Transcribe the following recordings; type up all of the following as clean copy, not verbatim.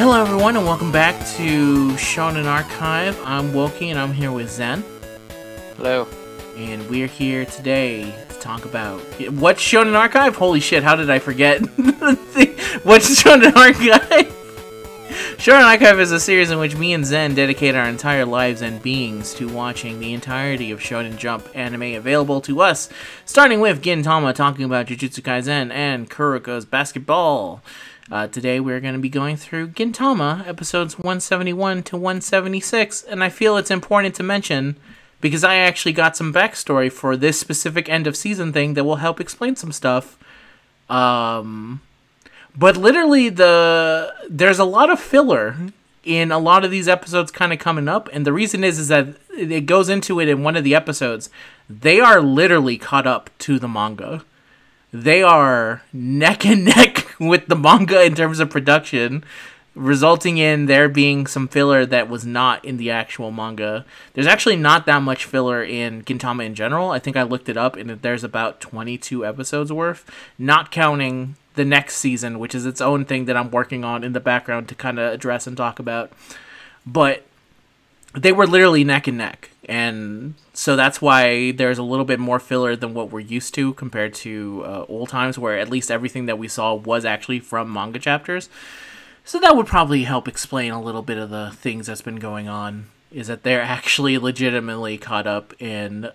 Hello everyone and welcome back to Shonen Archive. I'm Woki and I'm here with Zen. Hello. And we're here today to talk about... What Shonen Archive? Holy shit, how did I forget? What's Shonen Archive? Shonen Archive is a series in which me and Zen dedicate our entire lives and beings to watching the entirety of Shonen Jump anime available to us, starting with Gintama talking about Jujutsu Kaisen and Kuroko's Basketball. Today we're going to be going through Gintama, episodes 171 to 176, and I feel it's important to mention because I actually got some backstory for this specific end-of-season thing that will help explain some stuff. But literally, there's a lot of filler in a lot of these episodes kind of coming up, and the reason is that it goes into it in one of the episodes. They are literally caught up to the manga. They are neck and neck with the manga in terms of production, resulting in there being some filler that was not in the actual manga. There's actually not that much filler in Gintama in general. I think I looked it up, and there's about 22 episodes worth, not counting the next season, which is its own thing that I'm working on in the background to kind of address and talk about. But they were literally neck and neck, and so that's why there's a little bit more filler than what we're used to compared to old times, where at least everything that we saw was actually from manga chapters. So that would probably help explain a little bit of the things that's been going on, is that they're actually legitimately caught up, and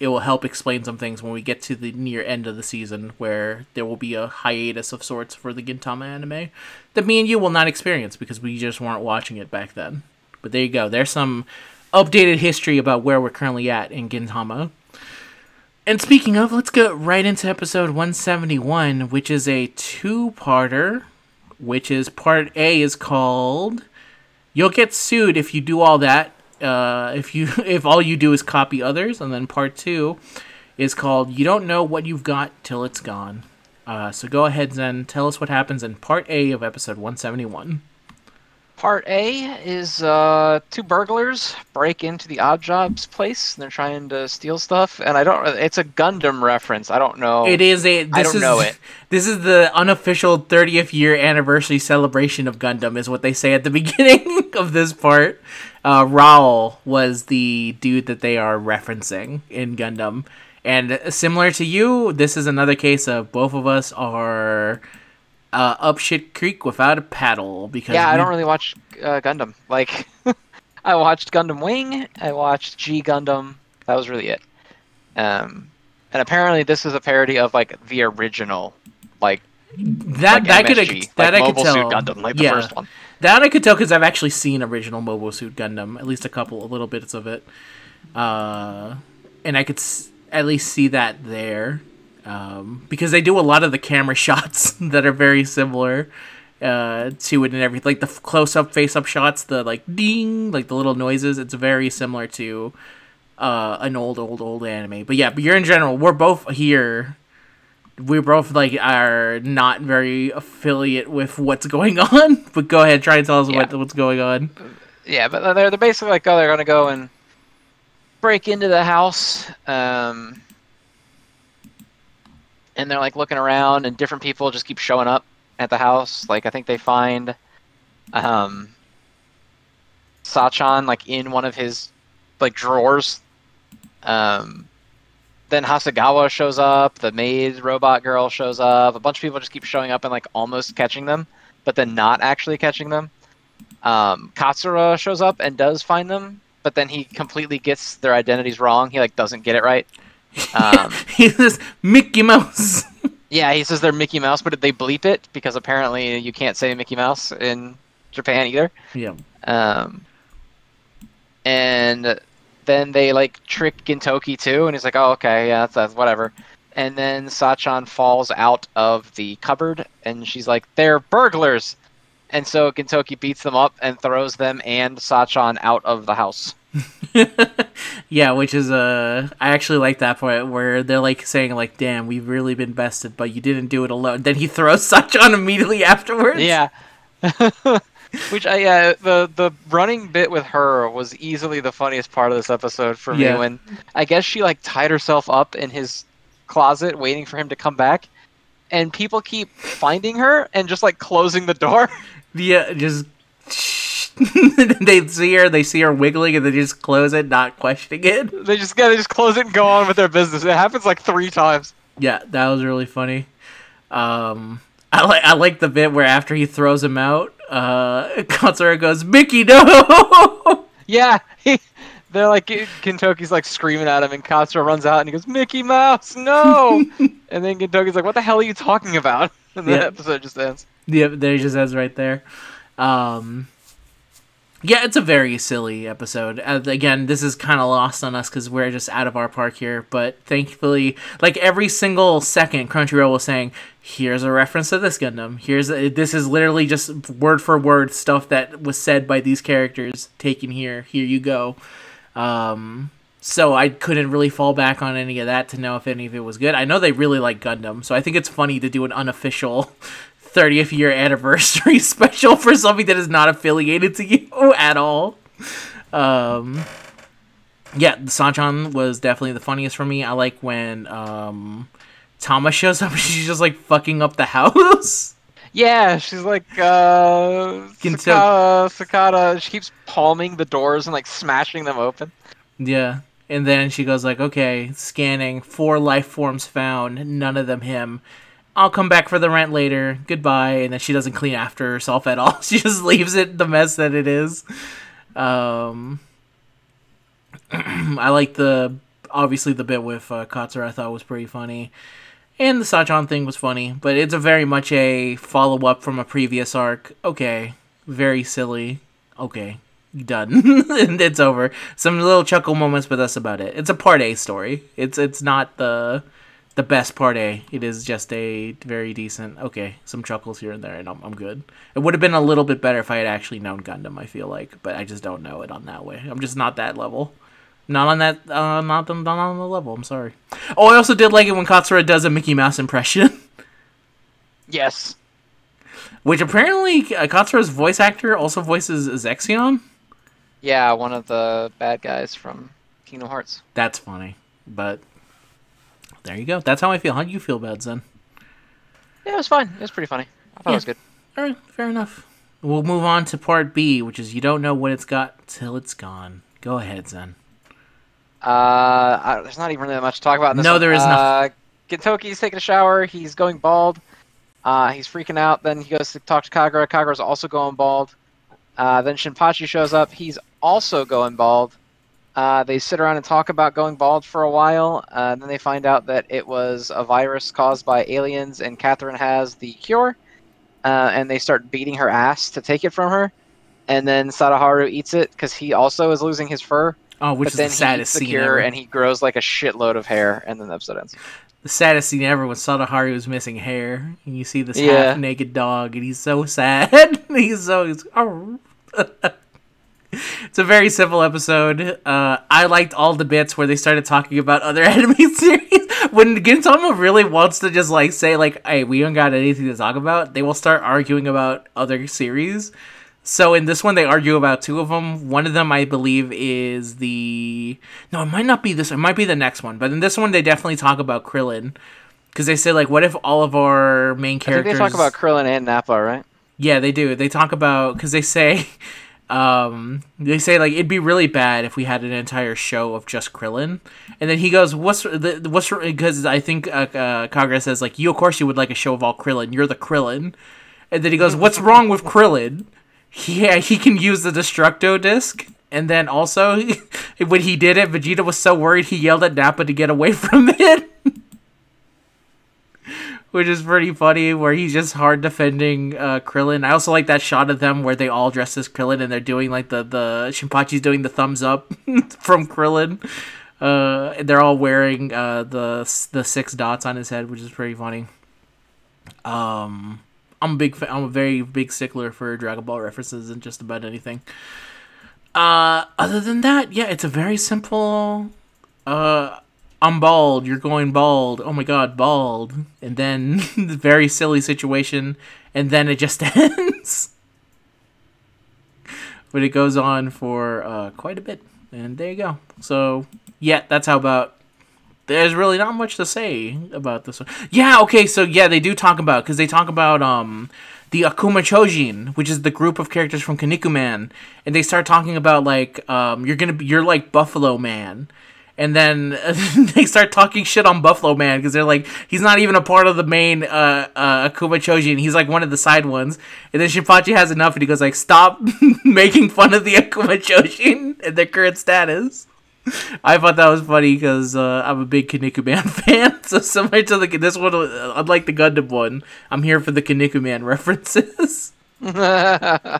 it will help explain some things when we get to the near end of the season, where there will be a hiatus of sorts for the Gintama anime that me and you will not experience because we just weren't watching it back then. But there you go. There's some updated history about where we're currently at in Gintama. And speaking of, let's get right into episode 171, which is a two-parter, which is part A is called... You'll get sued if you do all that, if all you do is copy others. And then part two is called You Don't Know What You've Got Till It's Gone. So go ahead, Zen. Tell us what happens in part A of episode 171. Part A is two burglars break into the Odd Jobs place, and they're trying to steal stuff. And I don't. It's a Gundam reference. I don't know. It is a. I don't know it. This is the unofficial 30th year anniversary celebration of Gundam, is what they say at the beginning of this part. Raoul was the dude that they are referencing in Gundam, and similar to you, this is another case of both of us are. Up shit creek without a paddle, because yeah, I don't really watch Gundam. Like, I watched Gundam Wing, I watched G Gundam. That was really it. And apparently, this is a parody of like the original, like that. Like that MSG, I could tell. Mobile Suit Gundam, like the first one. That I could tell because I've actually seen original Mobile Suit Gundam, at least a little bits of it, and I could at least see that there. Because they do a lot of the camera shots that are very similar to it and everything. Like the close-up, face-up shots, the like ding, like the little noises. It's very similar to an old anime. But yeah, but you're in general. We're both here. We both like are not very affiliate with what's going on. But go ahead, try and tell us what's going on. Yeah, but they're basically like, oh, they're gonna go and break into the house. And they're like looking around, and different people just keep showing up at the house. Like I think they find Sachan like in one of his like drawers. Then Hasegawa shows up, the maid robot girl shows up. A bunch of people just keep showing up and like almost catching them, but then not actually catching them. Katsura shows up and does find them, but then he completely gets their identities wrong. He like doesn't get it right. He says Mickey Mouse. Yeah, he says they're Mickey Mouse, but they bleep it because apparently you can't say Mickey Mouse in Japan either. Yeah. And then they like trick Gintoki too, and he's like, "Oh, okay, yeah, that's whatever." And then Sachan falls out of the cupboard, and she's like, "They're burglars," and so Gintoki beats them up and throws them and Sachan out of the house. Yeah, which is I actually like that point where they're like saying like, "Damn, we've really been bested, but you didn't do it alone." Then he throws Sachan immediately afterwards. Yeah, which the running bit with her was easily the funniest part of this episode for me. When I guess she like tied herself up in his closet waiting for him to come back, and people keep finding her and just like closing the door. Yeah, just they see her wiggling, and they just close it, not questioning it. They just close it and go on with their business. It happens like 3 times. Yeah, that was really funny. I like the bit where after he throws him out, Katsura goes, "Mickey, no!" Yeah, they're like, Gintoki's like screaming at him, and Katsura runs out and he goes, "Mickey Mouse, no!" And then Gintoki's like, "What the hell are you talking about?" And the episode just ends. Yep, there it just ends right there. Yeah, it's a very silly episode. Again, this is kind of lost on us because we're just out of our park here. But thankfully, like every single second, Crunchyroll was saying, "Here's a reference to this Gundam. This is literally just word for word stuff that was said by these characters taken here. Here you go." So I couldn't really fall back on any of that to know if any of it was good. I know they really like Gundam, so I think it's funny to do an unofficial 30th year anniversary special for something that is not affiliated to you at all. Yeah, Sanchan was definitely the funniest for me. I like when Tama shows up and she's just like fucking up the house. Yeah, she's like Sakata. She keeps palming the doors and like smashing them open. Yeah, and then she goes like, "Okay, scanning 4 life forms found. None of them him. I'll come back for the rent later. Goodbye." And then she doesn't clean after herself at all. She just leaves it the mess that it is. I like obviously the bit with Katsura. I thought was pretty funny. And the Sachan thing was funny. But it's very much a follow-up from a previous arc. Okay. Very silly. Okay. Done. And it's over. Some little chuckle moments, but that's about it. It's a Part A story. It's not the best Part A. It is just a very decent, okay, some chuckles here and there, and I'm good. It would have been a little bit better if I had actually known Gundam, I feel like, but I just don't know it on that way. I'm just not that level. Not on the level, I'm sorry. Oh, I also did like it when Katsura does a Mickey Mouse impression. Yes. Which apparently, Katsura's voice actor also voices Zexion? Yeah, one of the bad guys from Kingdom Hearts. That's funny, but there you go. That's how I feel. How do you feel about it, Zen? Yeah, it was fine. It was pretty funny. I thought it was good. All right, fair enough. We'll move on to Part B, which is you don't know what it's got till it's gone. Go ahead, Zen. There's not even really much to talk about in this. No, there is not. Gintoki's taking a shower. He's going bald. He's freaking out. Then he goes to talk to Kagura. Kagura's also going bald. Then Shinpachi shows up. He's also going bald. They sit around and talk about going bald for a while, and then they find out that it was a virus caused by aliens, and Catherine has the cure, and they start beating her ass to take it from her, and then Sadaharu eats it, because he also is losing his fur. Oh, which is the saddest scene ever. And he grows like a shitload of hair, and then the episode ends. The saddest scene ever when Sadaharu is missing hair, and you see this half-naked dog, and he's so sad. He's oh. It's a very simple episode. I liked all the bits where they started talking about other anime series. When Gintama really wants to just like say like, "Hey, we don't got anything to talk about," they will start arguing about other series. So in this one, they argue about 2 of them. One of them, I believe, is the... No, it might not be this. It might be the next one. But in this one, they definitely talk about Krillin. Because they say like, what if all of our main characters... I think they talk about Krillin and Nappa, right? Yeah, they do. They talk about... Because they say... they say like it'd be really bad if we had an entire show of just Krillin, and then he goes, "What's?" Because I think Kagura says like, "You of course you would like a show of all Krillin. You're the Krillin," and then he goes, "What's wrong with Krillin? He can use the Destructo disc." And then also when he did it, Vegeta was so worried he yelled at Nappa to get away from it. Which is pretty funny, where he's just hard defending Krillin. I also like that shot of them where they all dress as Krillin and they're doing like the Shinpachi's doing the thumbs up from Krillin. And they're all wearing the 6 dots on his head, which is pretty funny. I'm a very big stickler for Dragon Ball references and just about anything. Other than that, yeah, it's a very simple. I'm bald, you're going bald, oh my god, bald. And then, the very silly situation, and then it just ends. But it goes on for quite a bit, and there you go. So, yeah, that's how about there's really not much to say about this one. Yeah, okay, so yeah, they do talk about, because they talk about the Akuma Chojin, which is the group of characters from Kinnikuman, and they start talking about like you're like Buffalo Man. And then they start talking shit on Buffalo Man because they're like, he's not even a part of the main Akuma Chojin. He's like one of the side ones. And then Shinpachi has enough and he goes like, stop making fun of the Akuma Chojin and their current status. I thought that was funny because I'm a big Kinnikuman fan. So similar to this one, unlike the Gundam one, I'm here for the Kinnikuman references. Yeah,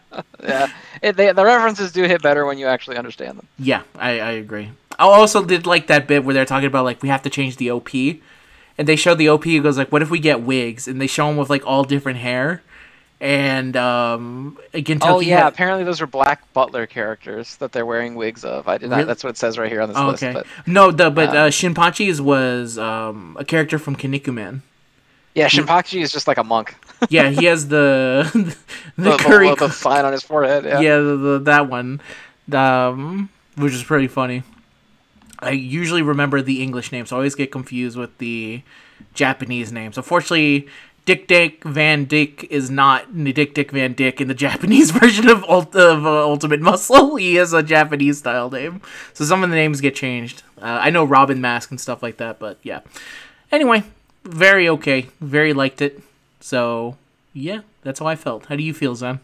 the references do hit better when you actually understand them. Yeah, I agree. I also did like that bit where they're talking about like we have to change the OP, and they show the OP who goes like, "What if we get wigs?" And they show him with like all different hair, and again, oh yeah, apparently those are Black Butler characters that they're wearing wigs of. I did not. Really? That's what it says right here on this list. Okay, but, no, Shinpachi was a character from Kinnikuman. Yeah, Shinpachi is just like a monk. Yeah, he has the curry sign on his forehead. Yeah, that one, which is pretty funny. I usually remember the English names. I always get confused with the Japanese names. Unfortunately, Dick Dick Van Dick is not Dick Dick Van Dick in the Japanese version of Ultimate Muscle. He is a Japanese style name, so some of the names get changed. I know Robin Mask and stuff like that, but yeah. Anyway. Very okay. Very liked it. So, yeah, that's how I felt. How do you feel, Zen?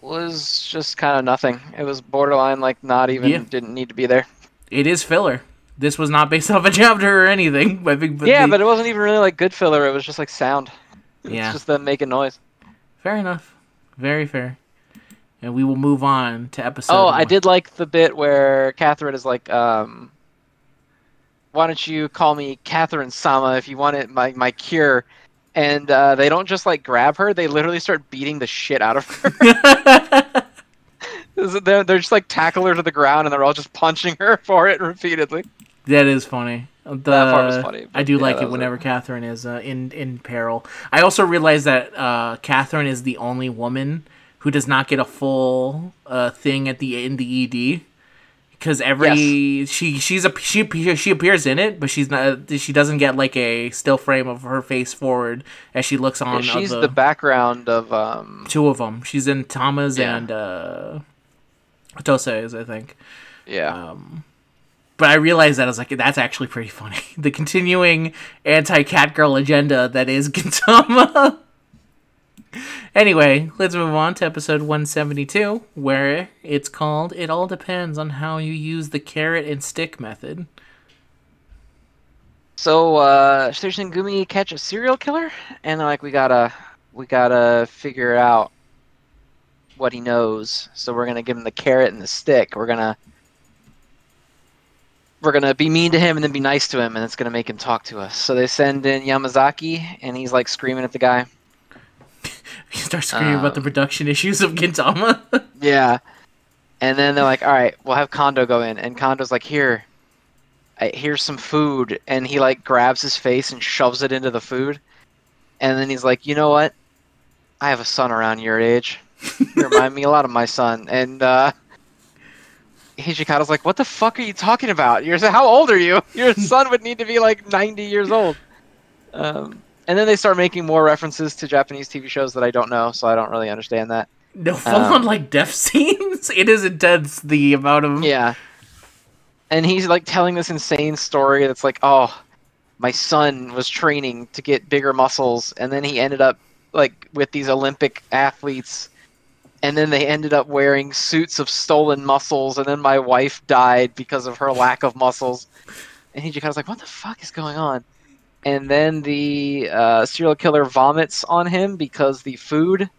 Was just kind of nothing. It was borderline, like, not even, didn't need to be there. It is filler. This was not based off a chapter or anything. I think, but it wasn't even really, like, good filler. It was just, like, sound. Yeah. It's just them making noise. Fair enough. Very fair. And we will move on to episode one. I did like the bit where Catherine is like, why don't you call me Catherine Sama if you want it, my cure? And they don't just like grab her; they literally start beating the shit out of her. they're just like tackle her to the ground, and they're all just punching her for it repeatedly. That is funny. That part was funny. I do like it whenever Catherine is in peril. I also realized that Catherine is the only woman who does not get a full thing at the in the ED. Because she appears in it, but she's not. She doesn't get like a still frame of her face forward as she looks on. Yeah, she's the background of two of them. She's in Tama's and Tose's, I think. Yeah. But I realized that I was like, that's actually pretty funny. The continuing anti-Catgirl agenda that is Gintama. Anyway, let's move on to episode 172, where it's called It All Depends on How You Use the Carrot and Stick Method. So, Station and Gumi catch a serial killer, and like we gotta figure out what he knows. So we're gonna give him the carrot and the stick. We're gonna be mean to him and then be nice to him, and it's gonna make him talk to us. So they send in Yamazaki, and he's like screaming at the guy. You start screaming about the production issues of Gintama. Yeah. And then they're like, all right, we'll have Kondo go in. And Kondo's like, here's some food. And he, like, grabs his face and shoves it into the food. And then he's like, you know what? I have a son around your age. You remind me a lot of my son. And Hijikata's like, what the fuck are you talking about? How old are you? Your son would need to be, like, 90 years old. And then they start making more references to Japanese TV shows that I don't know, so I don't really understand that. No, full-on, like, death scenes? It is intense, the amount of... Yeah. And he's, like, telling this insane story that's like, oh, my son was training to get bigger muscles, and then he ended up, like, with these Olympic athletes, and then they ended up wearing suits of stolen muscles, and then my wife died because of her lack of muscles. And Hijikata's like, what the fuck is going on? And then the serial killer vomits on him because the food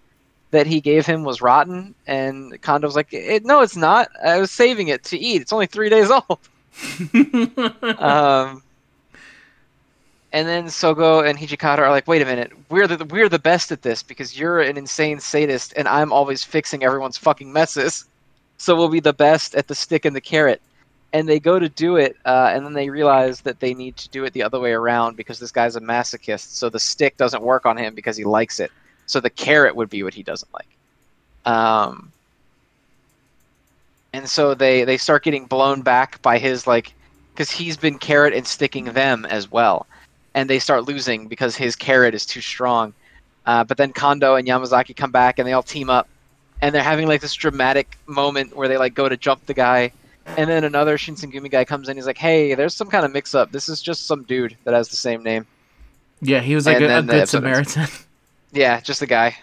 that he gave him was rotten. And Kondo's like, no, it's not. I was saving it to eat. It's only 3 days old. And then Sogo and Hijikata are like, wait a minute. We're the best at this because you're an insane sadist and I'm always fixing everyone's fucking messes. So we'll be the best at the stick and the carrot. And they go to do it, and then they realize that they need to do it the other way around because this guy's a masochist, so the stick doesn't work on him because he likes it. So the carrot would be what he doesn't like. And so they start getting blown back by his, like, because he's been carrot and sticking them as well. And they start losing because his carrot is too strong. But then Kondo and Yamazaki come back and they all team up. And they're having like this dramatic moment where they like go to jump the guy. And then another Shinsengumi guy comes in. He's like, hey, there's some kind of mix up. This is just some dude that has the same name. Yeah, he was like a good Samaritan. Ends. Yeah, just a guy.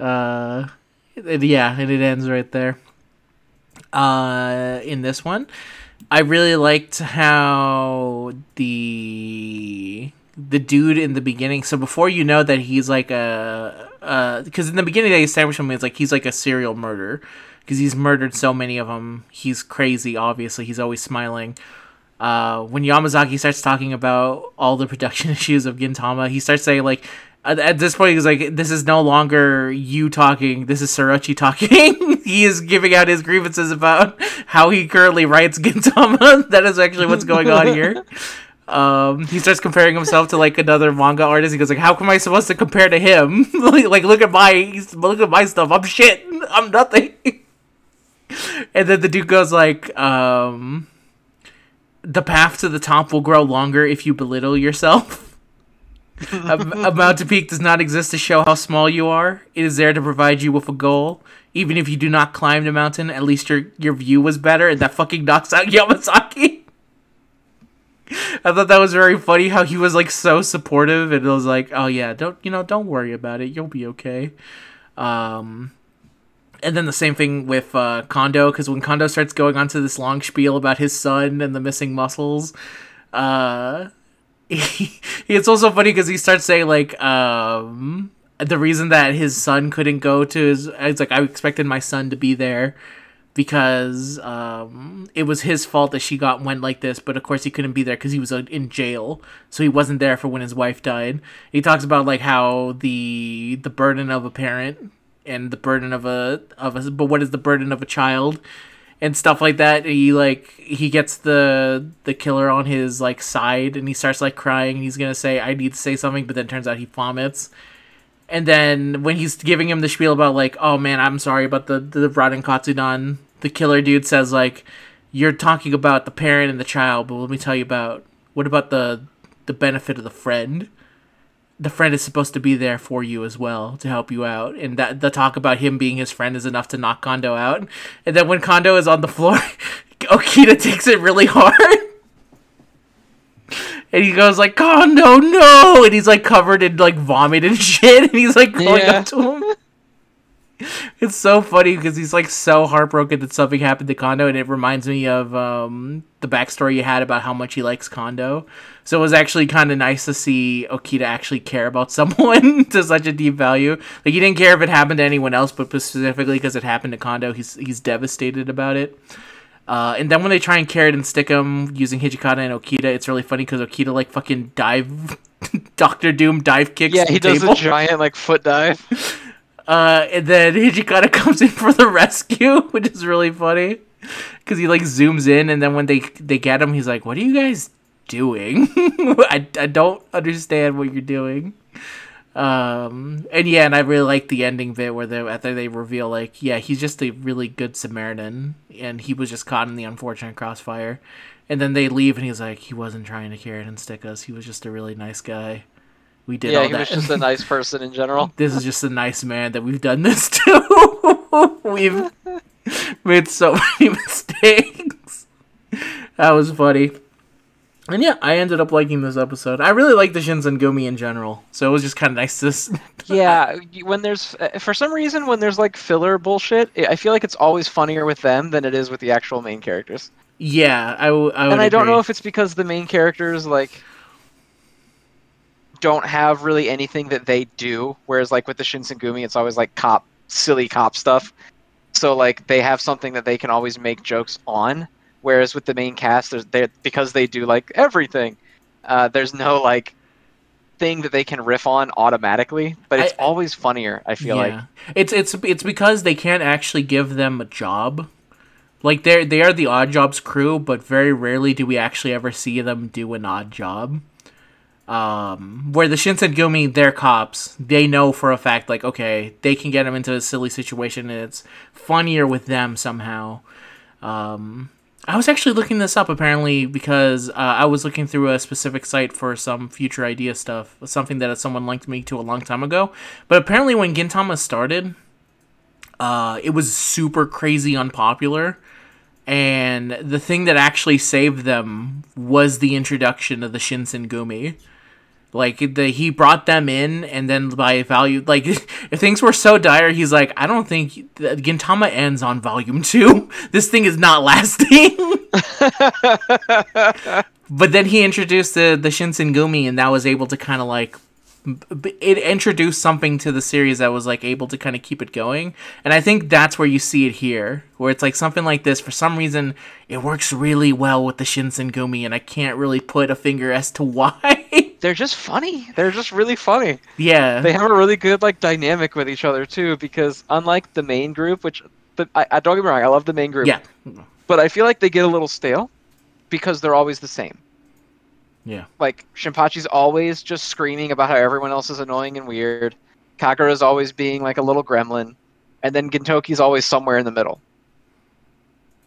Yeah, and it ends right there. In this one, I really liked how the dude in the beginning. So before you know that he's like a because in the beginning they establish him as like he's like a serial murderer because he's murdered so many of them. He's crazy, obviously. He's always smiling. When Yamazaki starts talking about all the production issues of Gintama, he starts saying like, at this point he's like, this is no longer you talking, this is Sorachi talking. He is giving out his grievances about how he currently writes Gintama. That is actually what's going on here. He starts comparing himself to like another manga artist. He goes like, how come I supposed to compare to him? like look at my stuff, I'm shit, I'm nothing. And then the dude goes like, the path to the top will grow longer if you belittle yourself. A mountain peak does not exist to show how small you are. It is there to provide you with a goal. Even if you do not climb the mountain, at least your view was better. And that fucking knocks out Yamazaki. I thought that was very funny how he was like so supportive and it was like, oh yeah, don't worry about it. You'll be okay. And then the same thing with Kondo, because when Kondo starts going on to this long spiel about his son and the missing muscles, it's also funny because he starts saying, like, the reason that his son couldn't go to his... It's like, I expected my son to be there because it was his fault that she went like this, but of course he couldn't be there because he was in jail, so he wasn't there for when his wife died. He talks about, like, how the burden of a parent... and the burden of a but what is the burden of a child and stuff like that. He gets the killer on his like side and he starts like crying and he's gonna say, I need to say something, but then turns out he vomits. And then when he's giving him the spiel about like, oh man, I'm sorry about the Raden Katsudan, the killer dude says like, you're talking about the parent and the child, but let me tell you about what about the benefit of the friend. The friend is supposed to be there for you as well to help you out. And that the talk about him being his friend is enough to knock Kondo out. And then when Kondo is on the floor, Okita takes it really hard. And he goes like, Kondo, no! And he's like covered in like vomit and shit. And he's like going up to him. It's so funny because he's like so heartbroken that something happened to Kondo, and it reminds me of the backstory you had about how much he likes Kondo. So it was actually kind of nice to see Okita actually care about someone to such a deep value. Like he didn't care if it happened to anyone else, but specifically because it happened to Kondo, he's devastated about it. And then when they try and carrot and stick him using Hijikata and Okita, it's really funny because Okita like fucking dive Doctor Doom dive kicks. Yeah, he does a giant like foot dive. And then Hijikata comes in for the rescue, which is really funny because he like zooms in, and then when they get him, he's like, "What are you guys doing? I don't understand what you're doing." And yeah, and I really like the ending bit where after they reveal like, yeah, he's just a really good Samaritan, and he was just caught in the unfortunate crossfire. And then they leave, and he's like, "He wasn't trying to carrot and stick us. He was just a really nice guy." We did all that. Yeah, he was just a nice person in general. This is just a nice man that we've done this to. We've made so many mistakes. That was funny. And yeah, I ended up liking this episode. I really like the Shinsengumi in general, so it was just kind of nice to... Yeah, when there's... For some reason, when there's, like, filler bullshit, I feel like it's always funnier with them than it is with the actual main characters. Yeah, I would agree. I don't know if it's because the main characters, like... don't have really anything that they do, whereas like with the Shinsengumi it's always like silly cop stuff, so like they have something that they can always make jokes on, whereas with the main cast because they do like everything, there's no like thing that they can riff on automatically, but it's always funnier, I feel. Yeah. Like it's because they can't actually give them a job. Like they are the odd jobs crew, but very rarely do we actually ever see them do an odd job. Where the Shinsengumi, they're cops. They know for a fact, like, okay, they can get them into a silly situation, and it's funnier with them somehow. I was actually looking this up, apparently, because I was looking through a specific site for some future idea stuff, something that someone linked me to a long time ago. But apparently when Gintama started, it was super crazy unpopular, and the thing that actually saved them was the introduction of the Shinsengumi. Like, he brought them in, and then by value... Like, if things were so dire, he's like, I don't think... Gintama ends on Volume 2. This thing is not lasting. But then he introduced the Shinsengumi, and that was able to kind of, like... It introduced something to the series that was, like, able to kind of keep it going. And I think that's where you see it here, where it's, like, something like this. For some reason, it works really well with the Shinsengumi, and I can't really put a finger as to why. They're just funny. They're just really funny. Yeah. They have a really good, like, dynamic with each other, too, because unlike the main group, which... I don't get me wrong, I love the main group. Yeah. But I feel like they get a little stale because they're always the same. Yeah. Like, Shinpachi's always just screaming about how everyone else is annoying and weird. Kagura's always being, like, a little gremlin. And then Gintoki's always somewhere in the middle.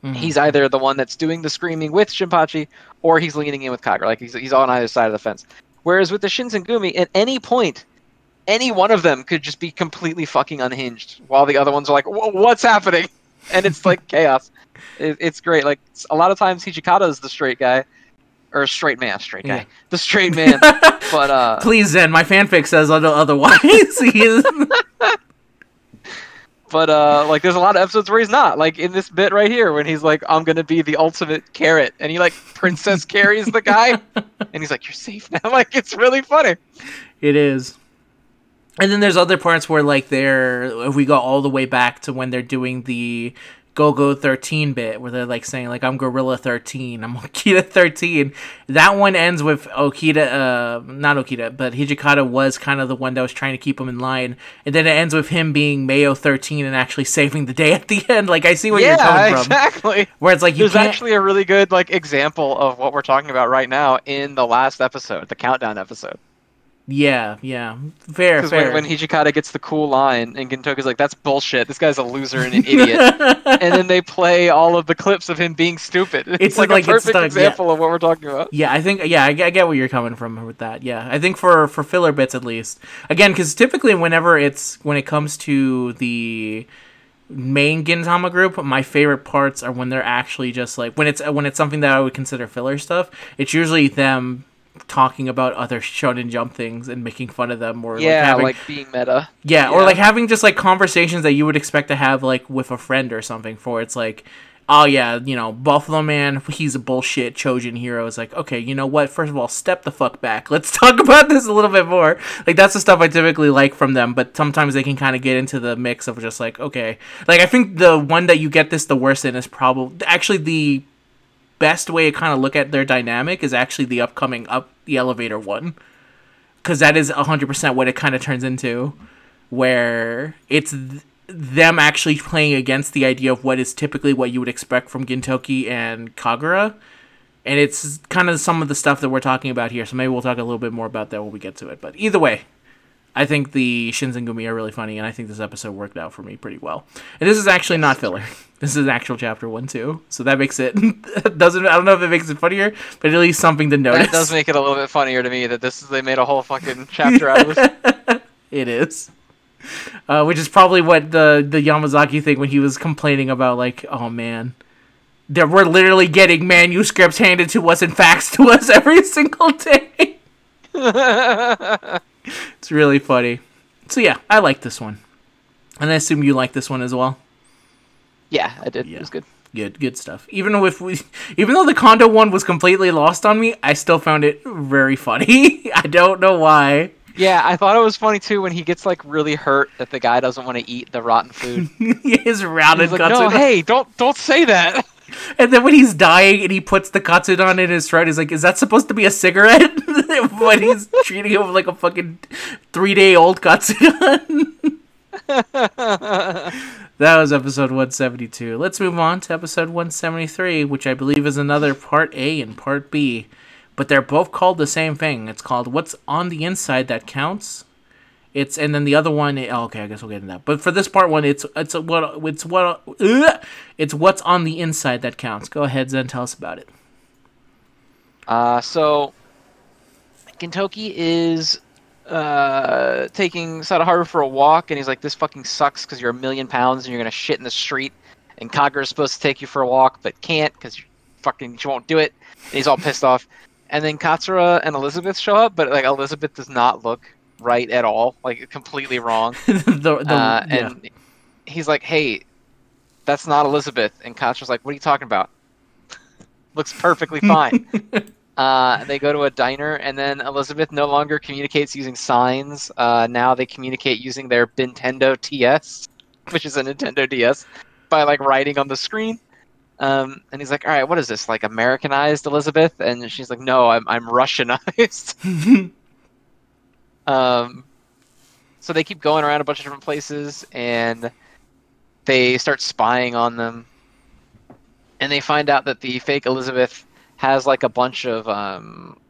Mm-hmm. He's either the one that's doing the screaming with Shinpachi, or he's leaning in with Kagura. Like, he's on either side of the fence. Whereas with the Shinsengumi, at any point, any one of them could just be completely fucking unhinged, while the other ones are like, what's happening? And it's like chaos. It's great. Like, a lot of times Hijikata's the straight guy. Or straight guy. Yeah. The straight man. But, please, Zen, my fanfic says otherwise. But, like, there's a lot of episodes where he's not. Like, in this bit right here, when he's like, I'm gonna be the ultimate carrot. And he, like, princess carries the guy. And he's like, you're safe now. Like, it's really funny. It is. And then there's other parts where, like, if we go all the way back to when they're doing the... Go-Go 13 bit, where they're, like, saying, like, I'm Gorilla 13, I'm Okita 13. That one ends with Okita, not Okita, but Hijikata was kind of the one that was trying to keep him in line, and then it ends with him being Mayo 13 and actually saving the day at the end. Like, I see where you're coming from. Yeah, exactly. Where it's like, there's actually a really good, like, example of what we're talking about right now in the last episode, the countdown episode. Yeah, yeah. Fair, fair. Because when Hijikata gets the cool line, and Gintoki's like, that's bullshit, this guy's a loser and an idiot. And then they play all of the clips of him being stupid. It's like a perfect example of what we're talking about. Yeah, I think, yeah, I get where you're coming from with that, yeah. I think for filler bits, at least. Again, because typically when it comes to the main Gintama group, my favorite parts are when they're actually just like, when it's something that I would consider filler stuff, it's usually them... talking about other Shonen Jump things and making fun of them, or yeah, like being meta, yeah, or like having just like conversations that you would expect to have like with a friend or something. For it's like, oh yeah, you know, Buffalo Man, he's a bullshit Chojin hero. It's like, okay, you know what? First of all, step the fuck back. Let's talk about this a little bit more. Like, that's the stuff I typically like from them, but sometimes they can kind of get into the mix of just like, okay, like I think the one that you get this the worst in is probably actually the best way to kind of look at their dynamic is actually the upcoming the elevator one, because that is 100% what it kind of turns into, where it's them actually playing against the idea of what is typically what you would expect from Gintoki and Kagura, and it's kind of some of the stuff that we're talking about here. So maybe we'll talk a little bit more about that when we get to it. But either way, I think the Shinsengumi are really funny, and I think this episode worked out for me pretty well. And this is actually not filler. This is actual chapter 1 too, so that makes it I don't know if it makes it funnier, but at least something to notice. That does make it a little bit funnier to me that they made a whole fucking chapter out of this. It is, which is probably what the Yamazaki thing when he was complaining about, like, oh man, that we're literally getting manuscripts handed to us and faxed to us every single day. It's really funny. So yeah, I like this one, and I assume you like this one as well. Yeah, I did. Yeah. It was good. Good stuff. Even though the Kondo one was completely lost on me, I still found it very funny. I don't know why. Yeah, I thought it was funny too when he gets like really hurt that the guy doesn't want to eat the rotten food. His rounded like, katsudon. No, hey, don't say that. And then when he's dying and he puts the katsudon in his throat, he's like, "Is that supposed to be a cigarette?" But he's treating him like a fucking 3-day-old katsudon. That was episode 172. Let's move on to episode 173, which I believe is another part A and part B, but they're both called the same thing. It's called What's on the Inside That Counts, It's and then the other one. Oh, okay, I guess we'll get into that. But for this part one, it's what's on the inside that counts. Go ahead, Zen. Tell us about it. So Gintoki is taking Sadaharu for a walk, and he's like, "This fucking sucks because you're 1,000,000 pounds and you're gonna shit in the street." And Kagura's supposed to take you for a walk, but can't because she won't do it. And he's all pissed off. And then Katsura and Elizabeth show up, but like Elizabeth does not look right at all, like completely wrong. And he's like, "Hey, that's not Elizabeth." And Katsura's like, "What are you talking about? Looks perfectly fine." They go to a diner, and then Elizabeth no longer communicates using signs. Now they communicate using their Nintendo TS, which is a Nintendo DS, by like writing on the screen. And he's like, "All right, what is this, like Americanized Elizabeth?" And she's like, "No, I'm Russianized." So they keep going around a bunch of different places, and they start spying on them. And they find out that the fake Elizabeth has like a bunch of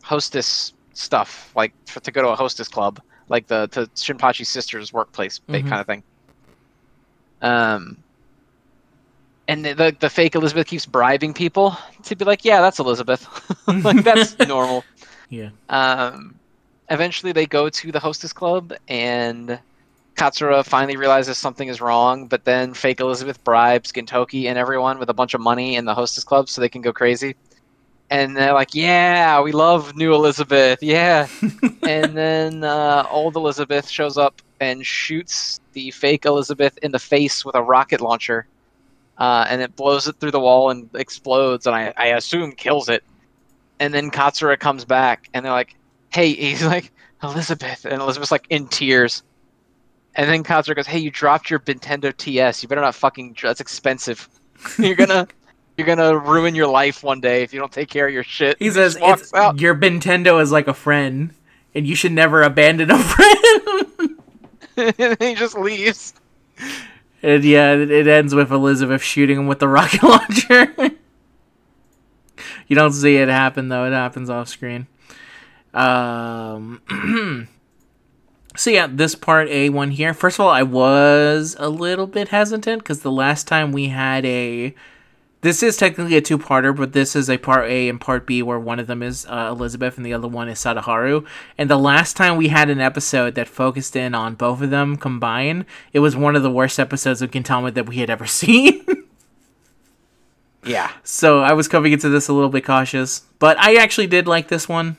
hostess stuff, like to go to a hostess club, like the Shinpachi sisters' workplace, mm-hmm. kind of thing. And the fake Elizabeth keeps bribing people to be like, "Yeah, that's Elizabeth." Like, that's normal. Yeah. Eventually, they go to the hostess club, and Katsura finally realizes something is wrong, but then fake Elizabeth bribes Gintoki and everyone with a bunch of money in the hostess club so they can go crazy. And they're like, "Yeah, we love new Elizabeth, yeah." And then old Elizabeth shows up and shoots the fake Elizabeth in the face with a rocket launcher. And it blows it through the wall and explodes, and I assume kills it. And then Katsura comes back, and they're like, "Hey," he's like, "Elizabeth," and Elizabeth's like in tears. And then Katsura goes, "Hey, you dropped your Nintendo TS. You better not fucking. That's expensive. You're gonna ruin your life one day if you don't take care of your shit." He says, "Your Nintendo is like a friend, and you should never abandon a friend." And he just leaves. And yeah, it ends with Elizabeth shooting him with the rocket launcher. You don't see it happen, though. It happens off screen. So yeah, this part A1 here. First of all, I was a little bit hesitant, because the last time we had a... This is technically a two-parter, but this is a part A and part B, where one of them is Elizabeth and the other one is Sadaharu. And the last time we had an episode that focused in on both of them combined, it was one of the worst episodes of Gintama that we had ever seen. Yeah. So I was coming into this a little bit cautious, but I actually did like this one.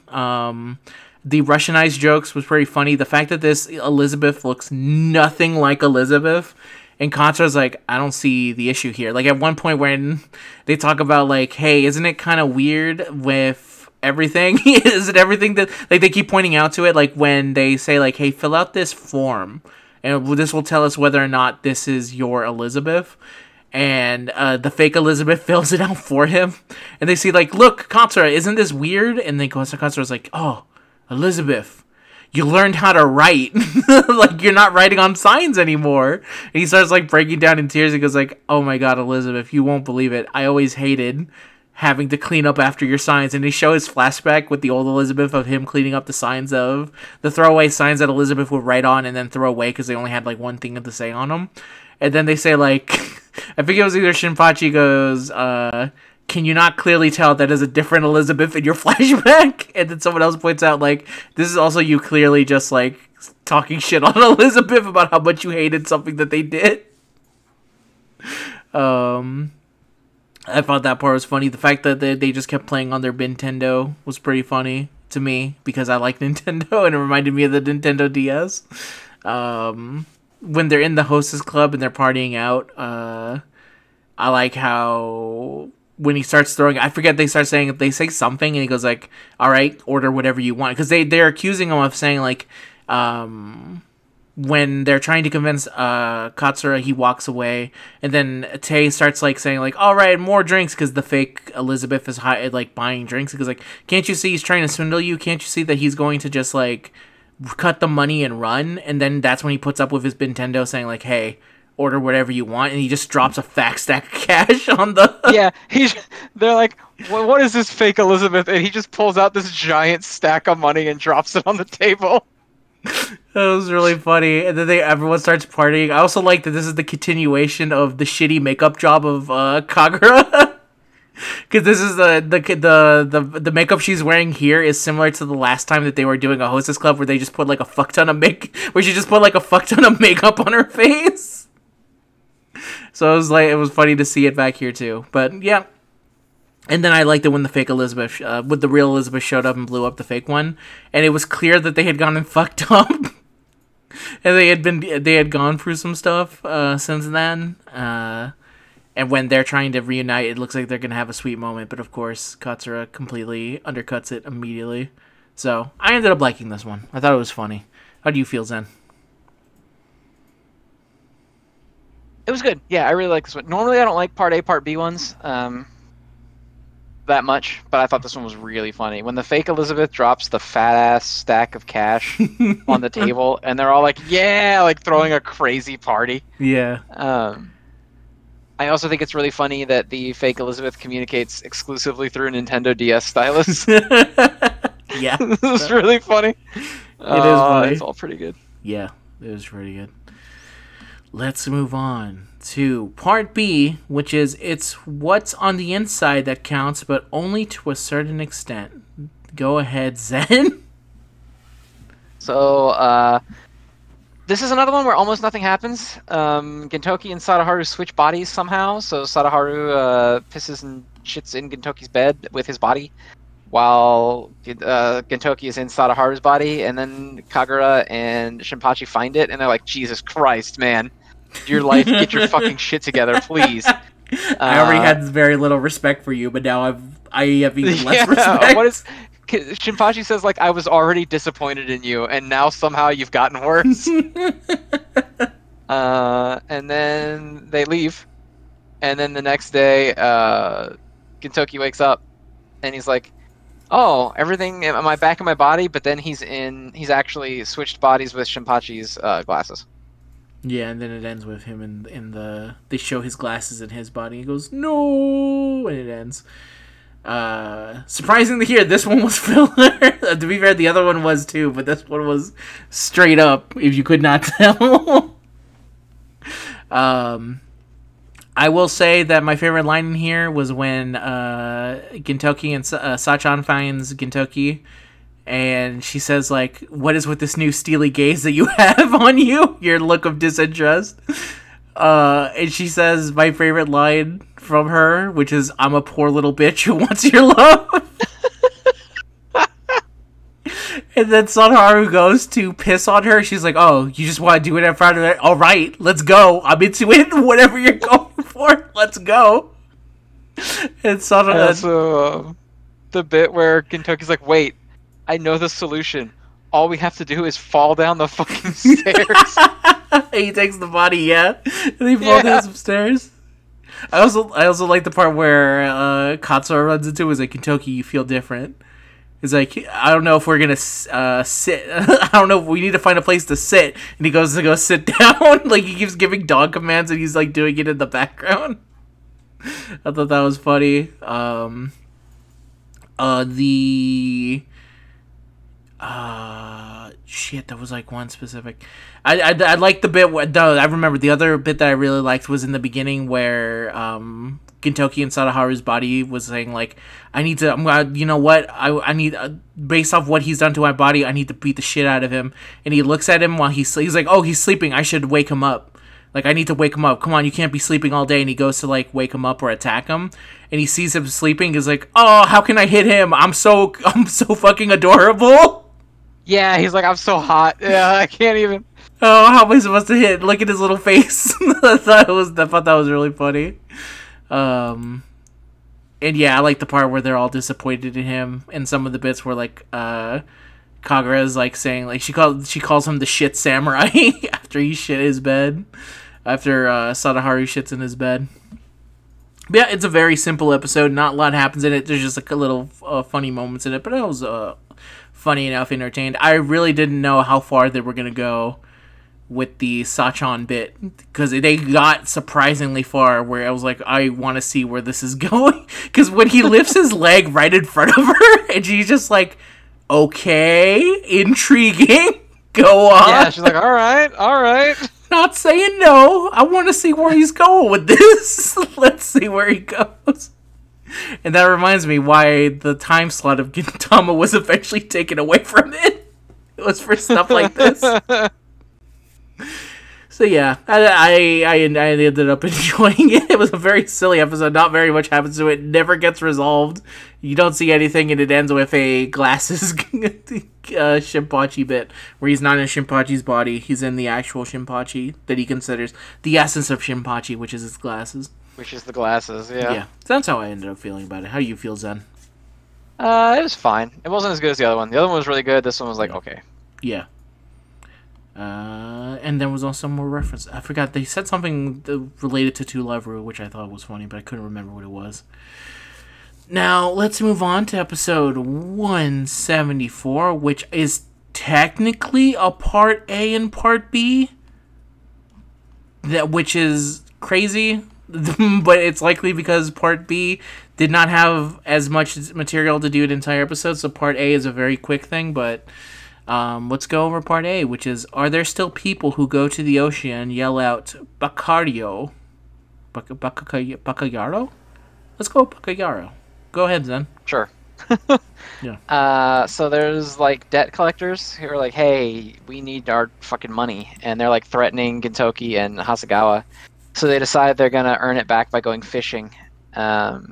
The Russianized jokes was pretty funny. The fact that this Elizabeth looks nothing like Elizabeth... And Katsura's like, "I don't see the issue here." Like, at one point when they talk about, like, "Hey, isn't it kind of weird with everything?" Is it everything that... Like, they keep pointing out to it, like, when they say, like, "Hey, fill out this form, and this will tell us whether or not this is your Elizabeth." And the fake Elizabeth fills it out for him. And they see, like, "Look, Katsura, isn't this weird?" And then Katsura's like, "Oh, Elizabeth. You learned how to write." Like, you're not writing on signs anymore. And he starts, like, breaking down in tears. He goes, like, "Oh, my God, Elizabeth, you won't believe it. I always hated having to clean up after your signs." And they show his flashback with the old Elizabeth of him cleaning up the signs of... The throwaway signs that Elizabeth would write on and then throw away because they only had, like, one thing to say on them. And then they say, like... I think it was either Shinpachi goes, "Can you not clearly tell that is a different Elizabeth in your flashback?" And then someone else points out, like, "This is also you clearly just, like, talking shit on Elizabeth about how much you hated something that they did." I thought that part was funny. The fact that they just kept playing on their Nintendo was pretty funny to me, because I like Nintendo, and it reminded me of the Nintendo DS. When they're in the hostess club and they're partying out, I like how... when he starts throwing, I forget, they say something, and he goes like, "All right, order whatever you want." Because they're accusing him of saying, like, when they're trying to convince Katsura, he walks away, and then Tay starts, like, saying, like, "All right, more drinks," because the fake Elizabeth is high, like, buying drinks. Because, like, "Can't you see he's trying to swindle you? Can't you see that he's going to just, like, cut the money and run?" And then that's when he puts up with his Nintendo saying, like, "Hey, order whatever you want," and he just drops a fat stack of cash on the... Yeah, they're like, "What is this fake Elizabeth?" And he just pulls out this giant stack of money and drops it on the table. That was really funny. And then everyone starts partying. I also like that this is the continuation of the shitty makeup job of Kagura. Because this is the makeup she's wearing here is similar to the last time that they were doing a hostess club where they just put like a fuck ton of makeup on her face. So it was like, it was funny to see it back here too. But yeah. And then I liked it when the fake Elizabeth, when the real Elizabeth showed up and blew up the fake one, and it was clear that they had gone and fucked up, and they had gone through some stuff since then. And when they're trying to reunite, it looks like they're gonna have a sweet moment, but of course Katsura completely undercuts it immediately. So I ended up liking this one. I thought it was funny. How do you feel, Zen? It was good. Yeah, I really like this one. Normally I don't like Part A, Part B ones. That much, but I thought this one was really funny. When the fake Elizabeth drops the fat-ass stack of cash on the table, and they're all like, yeah, like throwing a crazy party. Yeah. I also think it's really funny that the fake Elizabeth communicates exclusively through Nintendo DS stylus. Yeah. This is really funny. It is funny. It's all pretty good. Yeah, it was pretty good. Let's move on to Part B, which is it's what's on the inside that counts, but only to a certain extent. Go ahead, Zen. So, this is another one where almost nothing happens. Gintoki and Sadaharu switch bodies somehow, so Sadaharu pisses and shits in Gintoki's bed with his body, while Gintoki is in Sadaharu's body, and then Kagura and Shinpachi find it, and they're like, Jesus Christ, man. Your life, get your fucking shit together, please. I already had very little respect for you, but now I have even less respect. What is Shinpachi says, like, I was already disappointed in you, and now somehow you've gotten worse. And then they leave, and then the next day, Gintoki wakes up, and he's like, oh, everything am I back in my body? But then he's actually switched bodies with Shinpachi's glasses. Yeah, and then it ends with him they show his glasses in his body. He goes, no, and it ends. Surprisingly here, this one was filler. To be fair, the other one was too, but this one was straight up, if you could not tell. I will say that my favorite line in here was when Gintoki and Sachan finds Gintoki. And she says, like, what is with this new steely gaze that you have on you? Your look of disinterest. And she says my favorite line from her, which is, I'm a poor little bitch who wants your love. And then Sadaharu goes to piss on her. She's like, oh, you just want to do it in front of her? All right, let's go. I'm into it. Whatever you're going for, let's go. And Sadaharu... Also, the bit where Kentucky's like, wait. I know the solution. All we have to do is fall down the fucking stairs. He takes the body, yeah. And they fall down some stairs. I also like the part where Katsura runs into him. He's like, Kentucky, you feel different. He's like, I don't know if we're going to sit. I don't know if we need to find a place to sit. And he goes to go sit down. Like, he keeps giving dog commands, and he's, like, doing it in the background. I thought that was funny. Shit, that was like one specific. I liked the bit where, though, I remember the other bit that I really liked was in the beginning where Gintoki and Sadaharu's body was saying, like, based off what he's done to my body, I need to beat the shit out of him. And he looks at him while he's like, oh, he's sleeping, I should wake him up. Like, I need to wake him up. Come on, you can't be sleeping all day. And he goes to, like, wake him up or attack him. And he sees him sleeping. He's like, oh, how can I hit him? I'm so fucking adorable. Yeah, he's like, I'm so hot. Yeah, I can't even. Oh, how am I supposed to hit? Look at his little face. I thought that was really funny. And yeah, I like the part where they're all disappointed in him, and some of the bits where, like, Kagura is like saying, like, she calls him the shit samurai after he shit his bed, after Sadaharu shits in his bed. But yeah, it's a very simple episode. Not a lot happens in it. There's just like a little funny moments in it, but it was funny enough, entertained. I really didn't know how far they were gonna go with the Sachan bit, because they got surprisingly far, where I was like, I want to see where this is going, because when he lifts his leg right in front of her, and she's just like, okay, intriguing. go on. Yeah, she's like, all right. Not saying no. I want to see where he's going with this. Let's see where he goes. And that reminds me why the time slot of Gintama was eventually taken away from it. It was for stuff like this. So yeah, I ended up enjoying it. It was a very silly episode. Not very much happens to it. Never gets resolved. You don't see anything, and it ends with a glasses Shinpachi bit where he's not in Shinpachi's body. He's in the actual Shinpachi that he considers the essence of Shinpachi, which is his glasses. Which is the glasses, yeah. Yeah, so that's how I ended up feeling about it. How do you feel, Zen? It was fine. It wasn't as good as the other one. The other one was really good. This one was like, okay. Yeah. And there was also more reference. I forgot, they said something related to Two Love Rule, which I thought was funny, but I couldn't remember what it was. Now, let's move on to episode 174, which is technically a part A and part B, which is crazy, but it's likely because part B did not have as much material to do an entire episode, so part A is a very quick thing, but... let's go over part A, which is, are there still people who go to the ocean and yell out Bakario? Bakayaro? Let's go Bakayaro. Go ahead, Zen. Sure. Yeah. So there's, like, debt collectors who are like, hey, we need our fucking money. And they're, like, threatening Gintoki and Hasegawa. So they decide they're going to earn it back by going fishing. And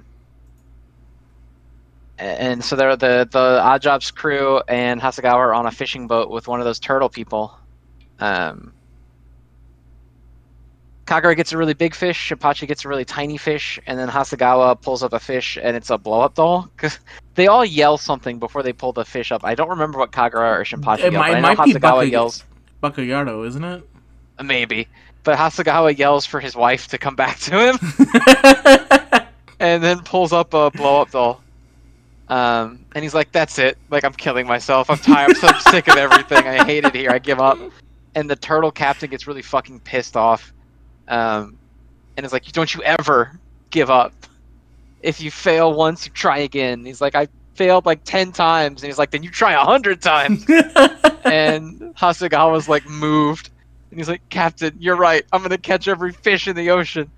so they're the Odd Jobs crew and Hasegawa are on a fishing boat with one of those turtle people. Kagura gets a really big fish, Shinpachi gets a really tiny fish, and then Hasegawa pulls up a fish, and it's a blow-up doll. Because they all yell something before they pull the fish up. I don't remember what Kagura or Shinpachi yelled, but I know Hasegawa yells... Bakayaro, isn't it? Maybe. But Hasegawa yells for his wife to come back to him, and then pulls up a blow-up doll. And he's like, that's it. Like, I'm killing myself. I'm tired. I'm so sick of everything. I hate it here. I give up. And the turtle captain gets really fucking pissed off. And is like, don't you ever give up. If you fail once, you try again. And he's like, I failed like 10 times. And he's like, then you try 100 times. And Hasegawa's like moved. And he's like, Captain, you're right. I'm going to catch every fish in the ocean.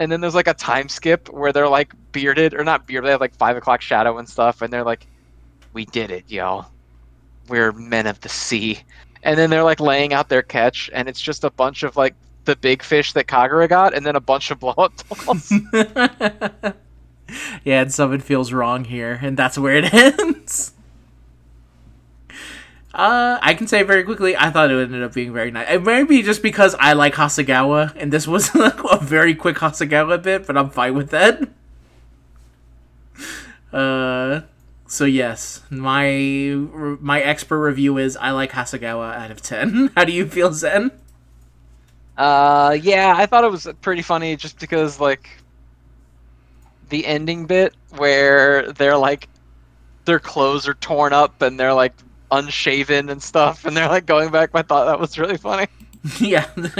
And then there's, like, a time skip where they're, like, bearded. Or not bearded. They have, like, 5 o'clock shadow and stuff. And they're like, we did it, y'all. We're men of the sea. And then they're, like, laying out their catch. And it's just a bunch of, like, the big fish that Kagura got. And then a bunch of blow-up dolls. Yeah, and something feels wrong here. And that's where it ends. I can say very quickly, I thought it ended up being very nice. It may be just because I like Hasegawa, and this was a very quick Hasegawa bit, but I'm fine with that. So yes, my expert review is I like Hasegawa out of 10. How do you feel, Zen? Yeah, I thought it was pretty funny just because, like, the ending bit where they're, like, their clothes are torn up and they're, like, unshaven and stuff, and they're like going back. I thought that was really funny. yeah, that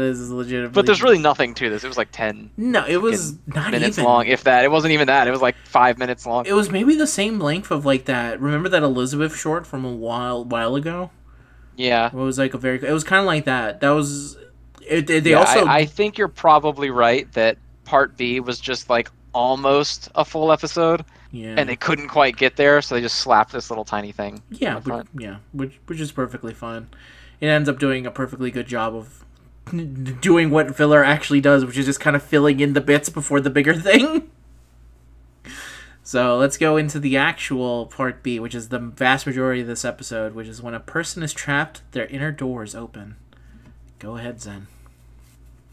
is legitimate. But there's really nothing to this. It was like 10. No, it was not minutes even long, if that. It wasn't even that. It was like 5 minutes long. It was maybe the same length of like that. Remember that Elizabeth short from a while ago? Yeah, it was like a very. It was kind of like that. That was. I think you're probably right that part B was just like almost a full episode. Yeah. And they couldn't quite get there, so they just slapped this little tiny thing. Yeah, which is perfectly fine. It ends up doing a perfectly good job of doing what filler actually does, which is just kind of filling in the bits before the bigger thing. So let's go into the actual part B, which is the vast majority of this episode, which is when a person is trapped, their inner door is open. Go ahead, Zen.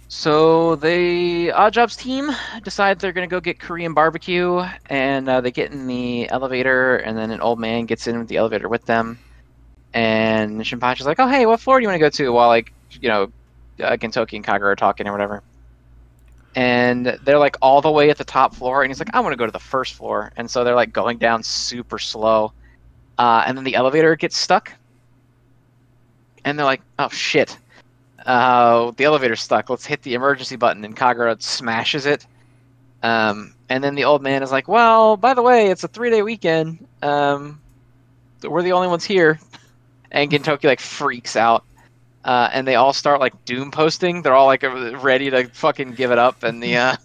So the Odd Jobs team decides they're going to go get Korean barbecue, and they get in the elevator, and then an old man gets in with the elevator with them. And Shinpachi's like, oh, hey, what floor do you want to go to? While, like, you know, Gintoki and Kagura are talking or whatever. And they're, like, all the way at the top floor, and he's like, I want to go to the first floor. And so they're, like, going down super slow. And then the elevator gets stuck. And they're like, oh, shit. The elevator's stuck. Let's hit the emergency button, and Kagura smashes it. And then the old man is like, well, by the way, it's a 3-day weekend. We're the only ones here. and Gintoki like freaks out. And they all start like doom posting. They're all like ready to fucking give it up. And the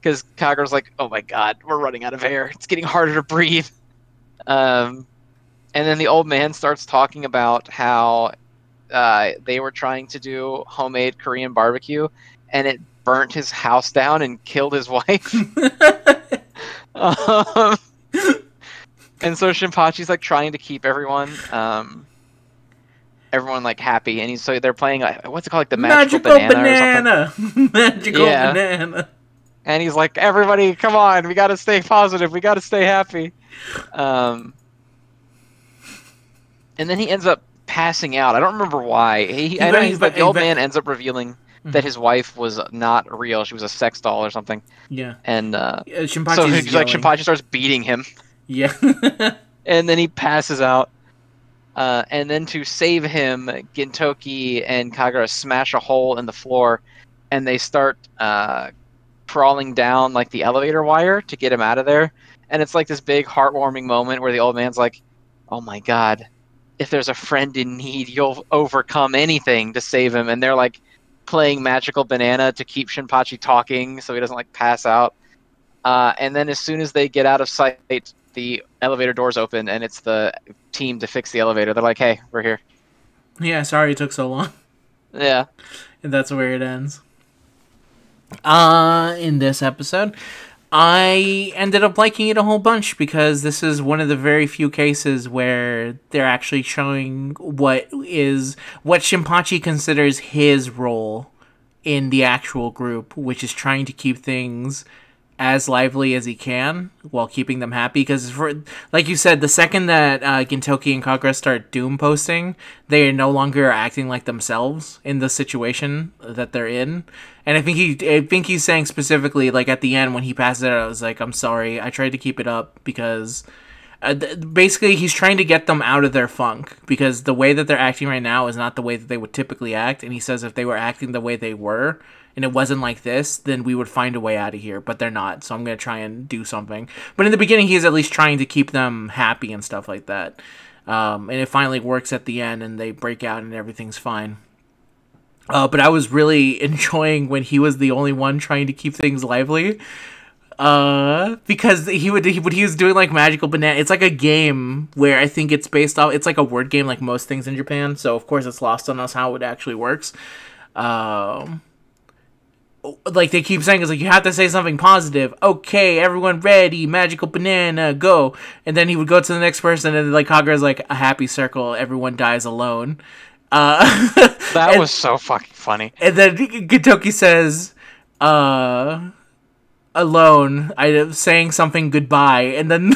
because Kagura's like, oh my god, we're running out of air. It's getting harder to breathe. And then the old man starts talking about how they were trying to do homemade Korean barbecue, and it burnt his house down and killed his wife. And so Shinpachi's like trying to keep everyone like happy, and so they're playing like, what's it called, like the magical banana or something. Magical banana. And he's like, everybody, come on, we gotta stay positive, we gotta stay happy. And then he ends up passing out. I don't remember why. I know he's like, the old man ends up revealing that his wife was not real. She was a sex doll or something. Yeah. And so he's like, Shinpachi starts beating him. Yeah. And then he passes out. And then to save him, Gintoki and Kagura smash a hole in the floor, and they start crawling down like the elevator wire to get him out of there. And it's like this big heartwarming moment where the old man's like, oh my god, if there's a friend in need, you'll overcome anything to save him. And they're like playing magical banana to keep Shinpachi talking so he doesn't like pass out. And then as soon as they get out of sight, the elevator doors open, and it's the team to fix the elevator. They're like, hey, we're here. Yeah, sorry it took so long. Yeah. And that's where it ends. In this episode, I ended up liking it a whole bunch because this is one of the very few cases where they're actually showing what Shinpachi considers his role in the actual group, which is trying to keep things as lively as he can while keeping them happy. Because, like you said, the second that Gintoki and Kagura start doom posting, they are no longer acting like themselves in the situation that they're in. And I think he's saying specifically, like at the end when he passes it, I was like, I'm sorry, I tried to keep it up because basically he's trying to get them out of their funk, because the way that they're acting right now is not the way that they would typically act. And he says if they were acting the way they were, and it wasn't like this, then we would find a way out of here. But they're not, so I'm going to try and do something. But in the beginning, he's at least trying to keep them happy and stuff like that. And it finally works at the end, and they break out, and everything's fine. But I was really enjoying when he was the only one trying to keep things lively. Because he was doing like magical banana. It's like a game where I think it's based off, it's like a word game like most things in Japan. So, of course, it's lost on us how it actually works. Like they keep saying, it's like, you have to say something positive. Okay, everyone ready, magical banana, go. And then he would go to the next person, and like Kagura's like, a happy circle, everyone dies alone. That was so fucking funny. And then Gintoki says, alone, I'm saying something goodbye. And then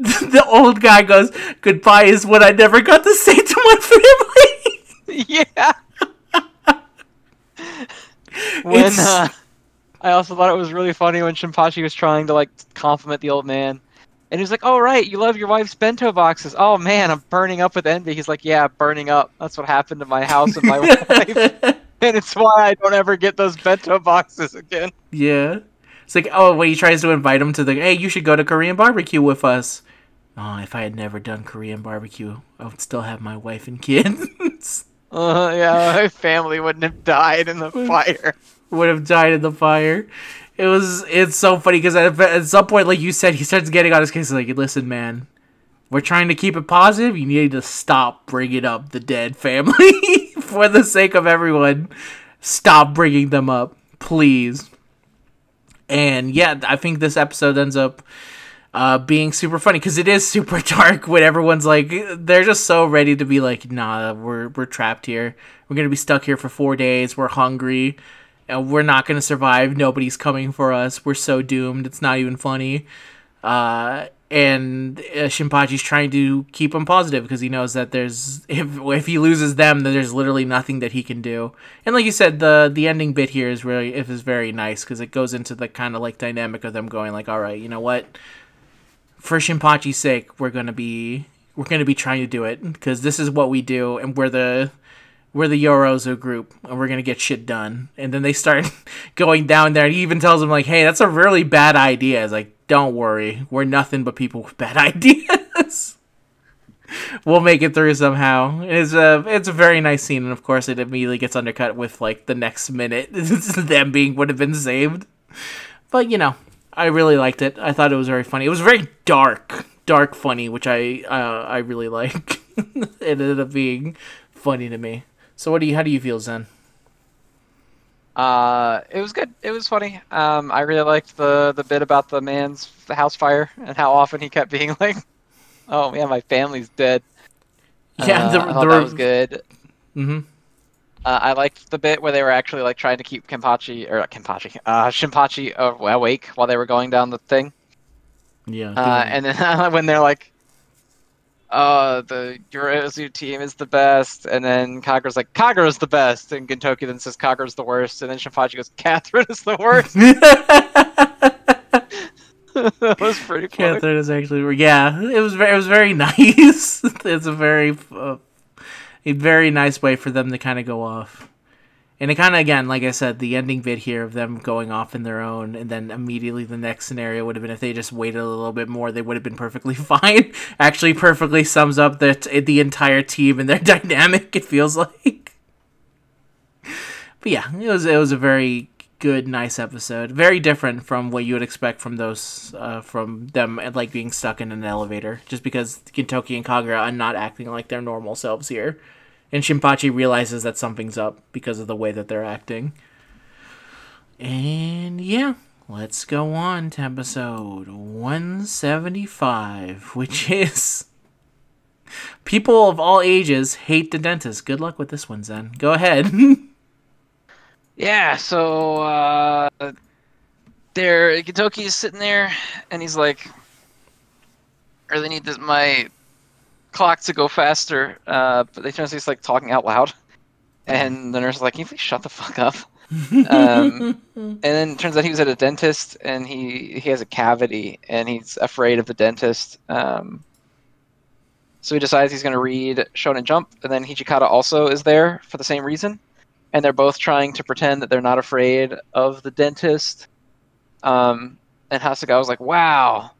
the old guy goes, goodbye is what I never got to say to my family. Yeah. When I also thought it was really funny when Shinpachi was trying to like compliment the old man, and he was like, "Oh right, you love your wife's bento boxes. Oh man, I'm burning up with envy." He's like, "Yeah, burning up. That's what happened to my house and my wife, and it's why I don't ever get those bento boxes again." Yeah, it's like, oh, when he tries to invite him to the, hey, you should go to Korean barbecue with us. Oh, if I had never done Korean barbecue, I would still have my wife and kids. Yeah, my family wouldn't have died in the fire. It was, it's so funny because at some point, like you said, he starts getting on his case. Like, listen, man, we're trying to keep it positive. You need to stop bringing up the dead family for the sake of everyone. Stop bringing them up, please. And yeah, I think this episode ends up being super funny because it is super dark when everyone's like, they're just so ready to be like, nah, we're trapped here, we're gonna be stuck here for 4 days, we're hungry, and we're not gonna survive, nobody's coming for us, we're so doomed, it's not even funny. And Shinpachi's trying to keep them positive because he knows that there's, if he loses them, then there's literally nothing that he can do. And like you said, the ending bit here is really, it is very nice because it goes into the kind of like dynamic of them going like, all right, you know what, for Shinpachi's sake, we're gonna be trying to do it because this is what we do, and we're the Yorozu group, and we're gonna get shit done. And then they start going down there, and he even tells them like, "Hey, that's a really bad idea." It's like, "Don't worry, we're nothing but people with bad ideas." We'll make it through somehow. It's a very nice scene, and of course it immediately gets undercut with like the next minute. Them being would have been saved. But you know, I really liked it. I thought it was very funny. It was very dark funny, which I really like. It ended up being funny to me. So how do you feel, Zen? It was good. It was funny. I really liked the bit about the man's house fire and how often he kept being like, "Oh man, my family's dead." Yeah, that was good. Mm-hmm. I liked the bit where they were actually like trying to keep Shinpachi awake while they were going down the thing. Yeah. And then when they're like, the Yorozu team is the best, and then Kagura's like, Kagura's the best, and Gintoki then says Kagura's the worst, and then Shinpachi goes, Catherine is the worst. That was pretty cool. Catherine is actually, yeah, it was very nice. It's a very nice way for them to kind of go off. And it kind of, again, like I said, the ending bit here of them going off in their own, and then immediately the next scenario would have been if they just waited a little bit more, they would have been perfectly fine. Actually perfectly sums up the entire team and their dynamic, it feels like. But yeah, it was a very good, nice episode. Very different from what you would expect from those, from them, like, being stuck in an elevator. Just because Gintoki and Kagura are not acting like their normal selves here. And Shinpachi realizes that something's up because of the way that they're acting. And yeah, let's go on to episode 175, which is People of All Ages Hate the Dentist. Good luck with this one, Zen. Go ahead. Yeah, so Gintoki is sitting there and he's like, I really need my clock to go faster, but they turn out he's like talking out loud, and the nurse is like, "Can you please shut the fuck up?" And then it turns out he was at a dentist, and he has a cavity, and he's afraid of the dentist. So he decides he's going to read Shonen Jump, and then Hijikata also is there for the same reason, and they're both trying to pretend that they're not afraid of the dentist. And Hasegawa was like, "Wow,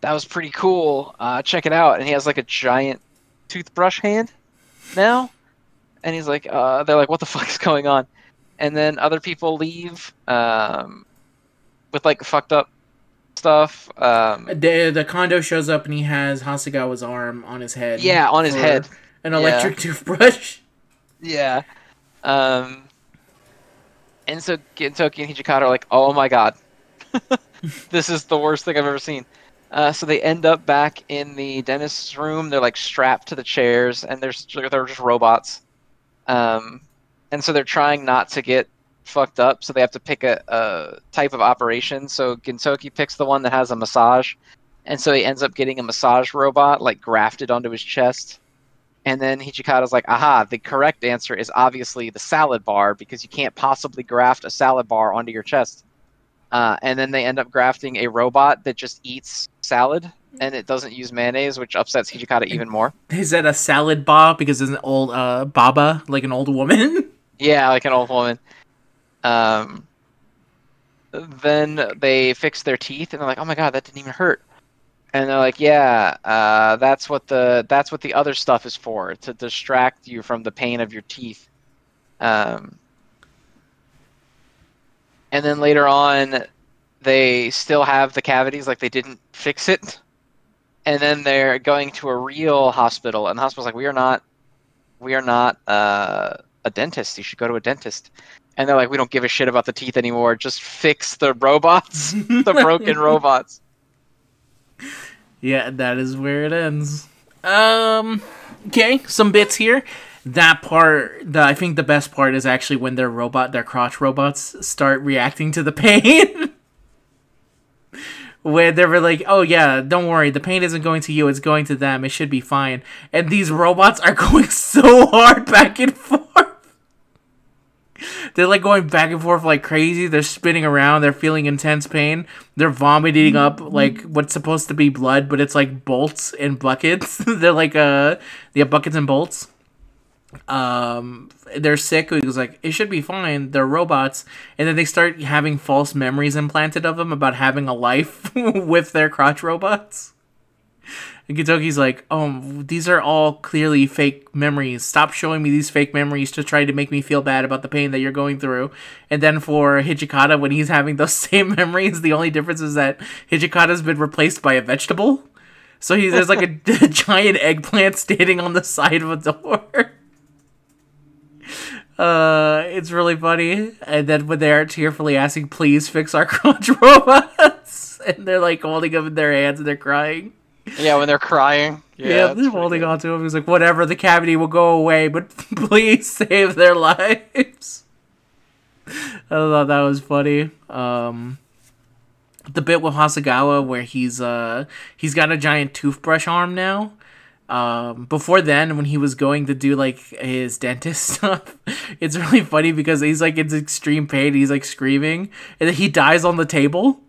that was pretty cool. Check it out." And he has like a giant toothbrush hand now. And he's like, they're like, what the fuck is going on? And then other people leave with like fucked up stuff. The Kondo shows up and he has Hasegawa's arm on his head. Yeah, on his head. An electric toothbrush. Yeah. And so Gintoki and Hijikata are like, oh my god. This is the worst thing I've ever seen. So they end up back in the dentist's room. They're like strapped to the chairs, and they're just robots. And so they're trying not to get fucked up. So they have to pick a type of operation. So Gintoki picks the one that has a massage, and so he ends up getting a massage robot like grafted onto his chest. And then Hichikata's like, "Aha! The correct answer is obviously the salad bar because you can't possibly graft a salad bar onto your chest." And then they end up grafting a robot that just eats salad, and it doesn't use mayonnaise, which upsets Hijikata even more. Is that a salad bar? Because it's an old baba, like an old woman? Yeah, like an old woman. Then they fix their teeth, and they're like, oh my god, that didn't even hurt. And they're like, yeah, that's what the other stuff is for, to distract you from the pain of your teeth. And then later on, they still have the cavities, like they didn't fix it. And then they're going to a real hospital, and the hospital's like, we are not a dentist. You should go to a dentist. And they're like, we don't give a shit about the teeth anymore. Just fix the robots, the broken robots. Yeah, that is where it ends. Okay, some bits here. That part, I think the best part is actually when their crotch robots start reacting to the pain. Where they were like, oh yeah, don't worry, the pain isn't going to you, it's going to them, it should be fine. And these robots are going so hard back and forth. They're like going back and forth like crazy, they're spinning around, they're feeling intense pain, they're vomiting up like what's supposed to be blood, but it's like bolts and buckets. They're like, yeah, buckets and bolts. They're sick. He was like, it should be fine, they're robots. And then they start having false memories implanted of them about having a life with their crotch robots. And Gotoki's like, oh, these are all clearly fake memories. Stop showing me these fake memories to try to make me feel bad about the pain that you're going through. And then for Hijikata, when he's having those same memories, the only difference is that Hijikata's been replaced by a vegetable. So there's like a giant eggplant standing on the side of a door. It's really funny. And then when they're tearfully asking, please fix our crunch robots. And they're like holding them in their hands and they're crying. Yeah, when they're crying. Yeah, they're holding on to him. He's like, whatever, the cavity will go away, but please save their lives. I thought that was funny. The bit with Hasegawa where he's got a giant toothbrush arm now. Before then, when he was going to do like his dentist stuff, it's really funny because he's like in extreme pain, he's like screaming, and then he dies on the table.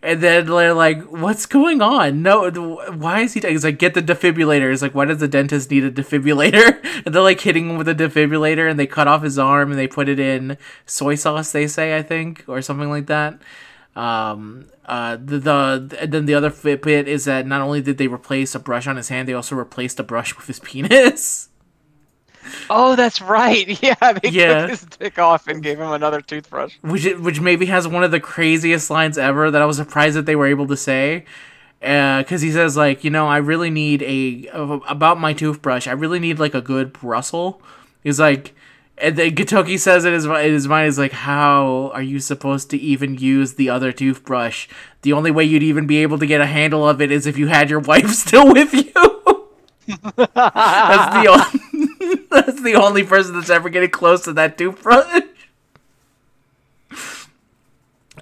And then they're like, what's going on? No, why is he dying? He's like, get the defibrillator. He's like, why does the dentist need a defibrillator? And they're like hitting him with a defibrillator, and they cut off his arm and they put it in soy sauce, they say, I think, or something like that. Then the other bit is that not only did they replace a brush on his hand, they also replaced a brush with his penis. Oh, that's right. Yeah, they took his dick off and gave him another toothbrush. Which maybe has one of the craziest lines ever that I was surprised that they were able to say. Because he says, like, you know, I really need about my toothbrush, I really need, like, a good bristle. He's like, and then Gotoki says in his mind, he's like, how are you supposed to even use the other toothbrush? The only way you'd even be able to get a handle of it is if you had your wife still with you. That's the only person that's ever getting close to that toothbrush.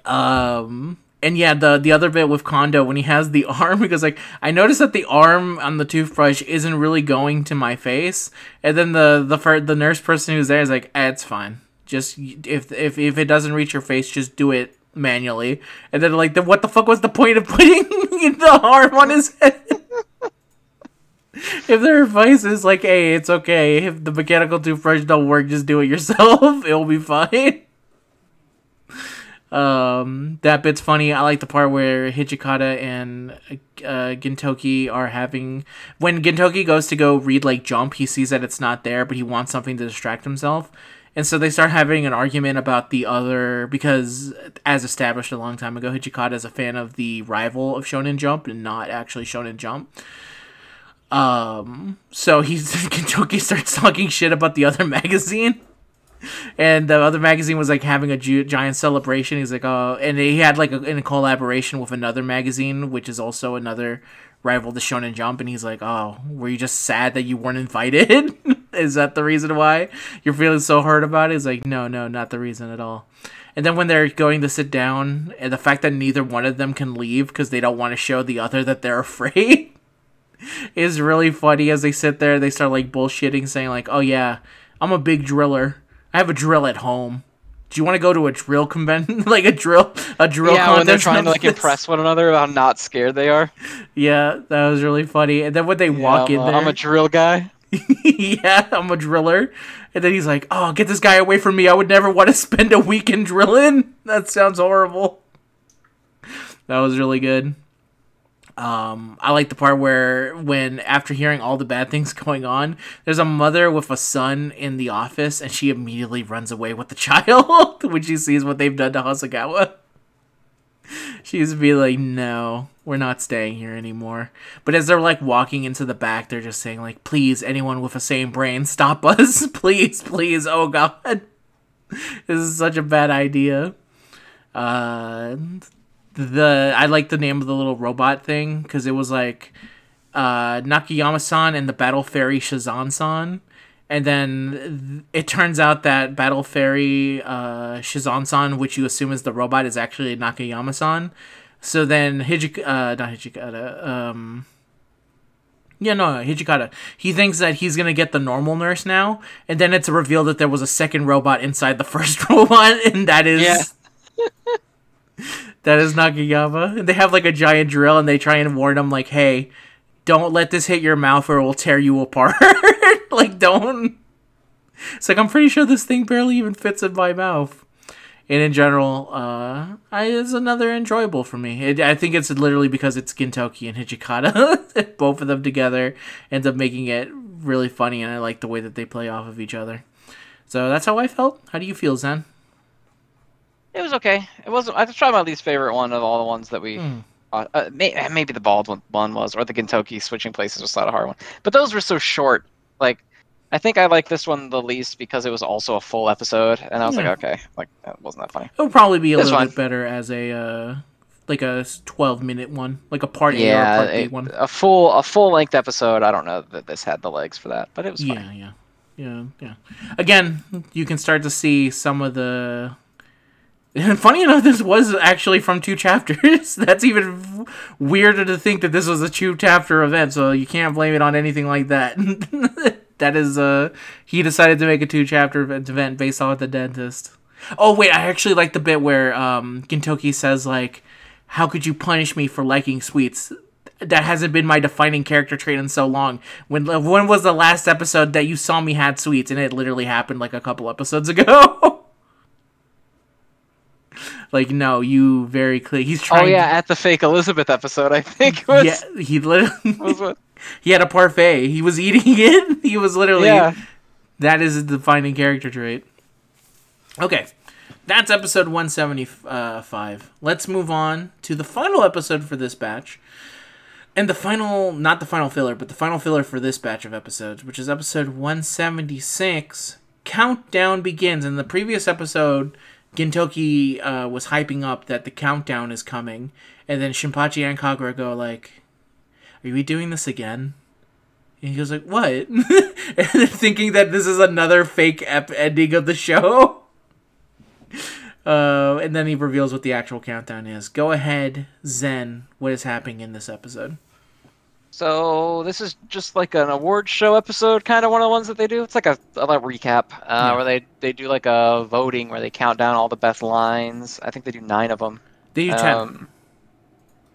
And yeah, the other bit with Kondo, when he has the arm, because like, I noticed that the arm on the toothbrush isn't really going to my face. And then the nurse person who's there is like, eh, it's fine. Just if it doesn't reach your face, just do it manually. And then like, what the fuck was the point of putting the arm on his head? If their advice is like, hey, it's okay, if the mechanical toothbrush don't work, just do it yourself, it'll be fine. That bit's funny. I like the part where Hijikata and Gintoki are having... When Gintoki goes to go read, like, Jump, he sees that it's not there, but he wants something to distract himself. And so they start having an argument about the other... Because, as established a long time ago, Hijikata is a fan of the rival of Shonen Jump and not actually Shonen Jump. So Kentucky starts talking shit about the other magazine, and the other magazine was like having a giant celebration. He's like, oh, and he had like in a collaboration with another magazine, which is also another rival to Shonen Jump. And he's like, oh, were you just sad that you weren't invited? Is that the reason why you're feeling so hurt about it? He's like, no, not the reason at all. And then when they're going to sit down, and the fact that neither one of them can leave because they don't want to show the other that they're afraid. Is really funny. As they sit there, they start like bullshitting, saying like, oh yeah, I'm a big driller, I have a drill at home, do you want to go to a drill convention? Like a drill yeah, contest? When they're trying to like impress one another about how not scared they are. Yeah, that was really funny. And then when they walk in there, I'm a drill guy. Yeah, I'm a driller. And then he's like, oh, get this guy away from me, I would never want to spend a weekend drilling, that sounds horrible. That was really good. I like the part where when, after hearing all the bad things going on, there's a mother with a son in the office, and she immediately runs away with the child when she sees what they've done to Hasegawa. She's be like, no, we're not staying here anymore. But as they're like walking into the back, they're just saying like, please, anyone with a sane brain, stop us. Please, please, oh god. This is such a bad idea. I like the name of the little robot thing, because it was like Nakayama-san and the Battle Fairy Shazan-san. And then it turns out that Battle Fairy Shazan-san, which you assume is the robot, is actually Nakayama-san. So then Hijikata. He thinks that he's going to get the normal nurse now. And then it's revealed that there was a second robot inside the first robot, and that is... Yeah. That is Nakayama. And they have like a giant drill, and they try and warn him like, hey, don't let this hit your mouth or it will tear you apart. Like, don't. It's like, I'm pretty sure this thing barely even fits in my mouth. And in general, it's another enjoyable for me. I think it's literally because it's Gintoki and Hijikata. Both of them together ends up making it really funny, and I like the way that they play off of each other. So that's how I felt. How do you feel, Zen? It was okay. It wasn't. I tried my least favorite one of all the ones that we. Maybe the bald one was, or the Gintoki switching places was not a hard one. But those were so short. Like, I think I like this one the least because it was also a full episode, and I was like, okay, like that wasn't that funny. It'll probably be a little bit better as a like a 12-minute one, like a part A or a part B one. A full length episode. I don't know that this had the legs for that, but it was fine. Yeah. Again, you can start to see some of the. And funny enough, this was actually from 2 chapters. That's even weirder to think that this was a 2-chapter event, so you can't blame it on anything like that. That is, he decided to make a 2-chapter event based off the dentist. Oh, wait, I actually like the bit where Gintoki says, like, how could you punish me for liking sweets? That hasn't been my defining character trait in so long. When was the last episode that you saw me had sweets? And it literally happened, like, a couple episodes ago. Like, no, you very clear. He's trying. Oh yeah, at the fake Elizabeth episode, I think. It was, yeah, he literally he had a parfait. He was eating it. He was literally. Yeah. That is a defining character trait. Okay, that's episode 175. Let's move on to the final episode for this batch, and the final, not the final filler, but the final filler for this batch of episodes, which is episode 176. Countdown begins. In the previous episode, Gintoki was hyping up that the countdown is coming, and then Shinpachi and Kagura go like, are we doing this again? And he goes like, what? And then thinking that this is another fake ending of the show. And then he reveals what the actual countdown is. Go ahead, Zen. What is happening in this episode? So this is just like an award show episode, kind of one of the ones that they do. It's like a recap where they do like a voting where they count down all the best lines. I think they do 9 of them. They do 10.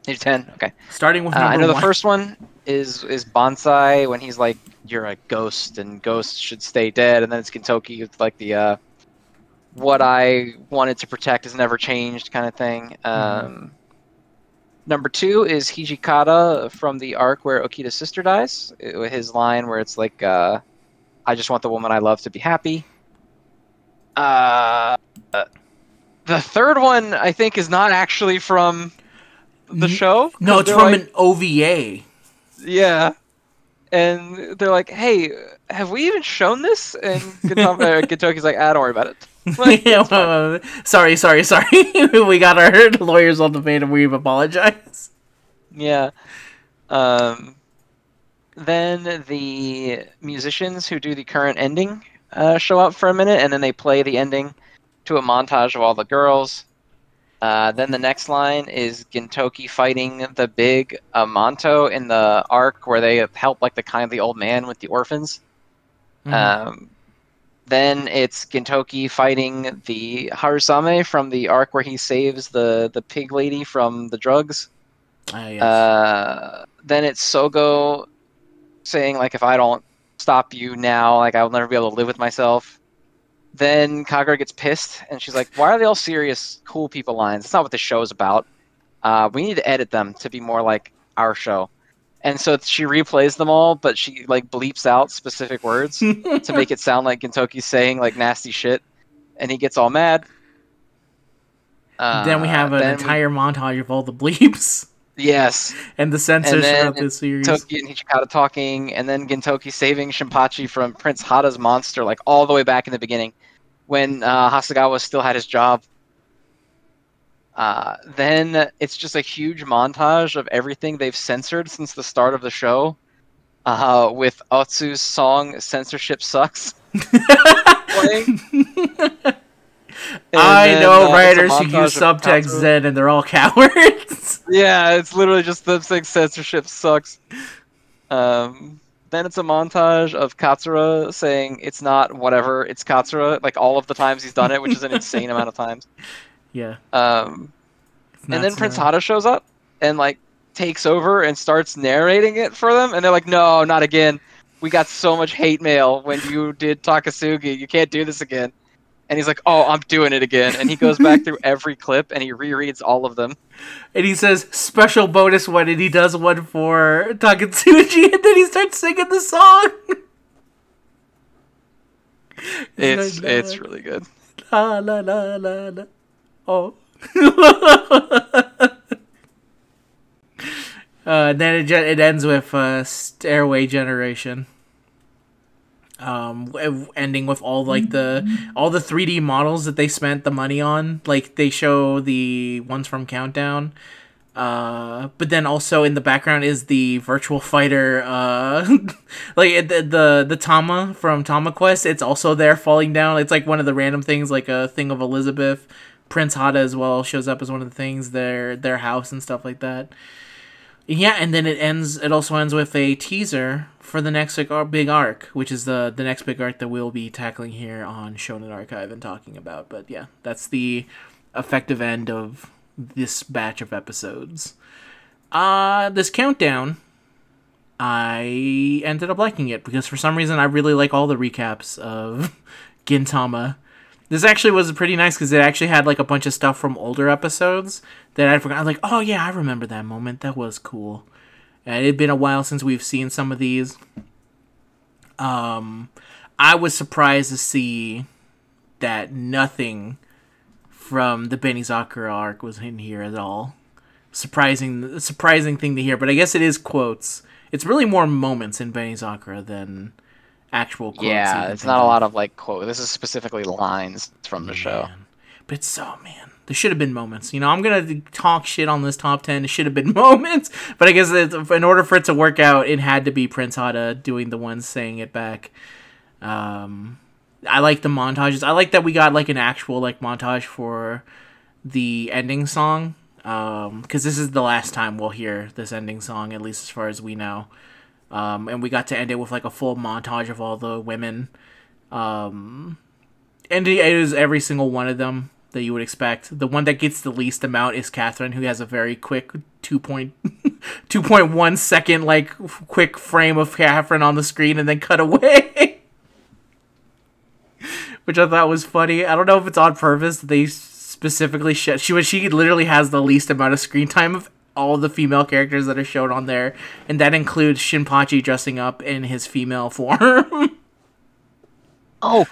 They do 10. Okay. Starting with number 1. I know the first one is Bonsai when he's like, "You're a ghost, and ghosts should stay dead." And then it's Gintoki with like the "What I wanted to protect has never changed" kind of thing. Number 2 is Hijikata from the arc where Okita's sister dies. His line where it's like, I just want the woman I love to be happy. The third one, I think, is not actually from the show. No, it's from an OVA. Yeah. And they're like, hey, have we even shown this? And Gintoki's like, don't worry about it. Like, yeah, sorry. We got our lawyers on the bait and we apologize. Yeah. Then the musicians who do the current ending show up for a minute, and then they play the ending to a montage of all the girls. Then the next line is Gintoki fighting the big Amanto in the arc where they help like the kindly old man with the orphans. Then it's Gintoki fighting the Harusame from the arc where he saves the pig lady from the drugs. Yes. Then it's Sogo saying, like, if I don't stop you now, like, I'll never be able to live with myself. Then Kagura gets pissed, and she's like, why are they all serious, cool people lines? It's not what the show is about. We need to edit them to be more like our show. And so she replays them all, but she, like, bleeps out specific words to make it sound like Gintoki's saying, like, nasty shit. And he gets all mad. Then we have an entire montage of all the bleeps. Yes. And the censors throughout this series. Gintoki and Hijikata talking, and then Gintoki saving Shinpachi from Prince Hada's monster, like, all the way back in the beginning, when Hasegawa still had his job. Then it's just a huge montage of everything they've censored since the start of the show, with Otsu's song "Censorship Sucks." I know writers who use subtext Zen, and they're all cowards. Yeah, it's literally just them saying "Censorship Sucks." Then it's a montage of Katsura saying "It's not whatever, it's Katsura," like all of the times he's done it, which is an insane amount of times. Yeah. And then Prince Hada shows up and, like, takes over and starts narrating it for them. And they're like, no, not again. We got so much hate mail when you did Takasugi. You can't do this again. And he's like, oh, I'm doing it again. And he goes back through every clip and he rereads all of them. And he says, special bonus one. And he does one for Takatsuji. And then he starts singing the song. It's really good. La, la, la, la, la. Oh. Then it ends with Stairway Generation. Ending with all like all the 3D models that they spent the money on. Like they show the ones from Countdown, but then also in the background is the Virtual Fighter, like the Tama from Tama Quest. It's also there falling down. It's like one of the random things, like a thing of Elizabeth. Prince Hada as well shows up as one of the things, their house and stuff like that. Yeah, and then it also ends with a teaser for the next big arc, which is the next big arc that we'll be tackling here on Shonen Archive and talking about. But yeah, that's the effective end of this batch of episodes. This countdown, I ended up liking it because for some reason I really like all the recaps of Gintama. This actually was pretty nice because it actually had like a bunch of stuff from older episodes that I forgot. Like, oh yeah, I remember that moment. That was cool. And it'd been a while since we've seen some of these. I was surprised to see that nothing from the Benizakura arc was in here at all. Surprising thing to hear. But I guess it is quotes. It's really more moments in Benizakura than actual quotes. Yeah, it's not a lot of like quote. This is specifically lines from the show. But it's so, man, there should have been moments. You know, I'm gonna talk shit on this top 10. It should have been moments, but I guess in order for it to work out, it had to be Prince Hada doing the ones saying it back. I like the montages. I like that we got like an actual like montage for the ending song, because this is the last time we'll hear this ending song, at least as far as we know. And we got to end it with like a full montage of all the women. And it is every single one of them that you would expect. The one that gets the least amount is Catherine, who has a very quick 2.1 second like quick frame of Catherine on the screen and then cut away. Which I thought was funny. I don't know if it's on purpose. They specifically she literally has the least amount of screen time of all the female characters that are shown on there, and that includes Shinpachi dressing up in his female form. Oh,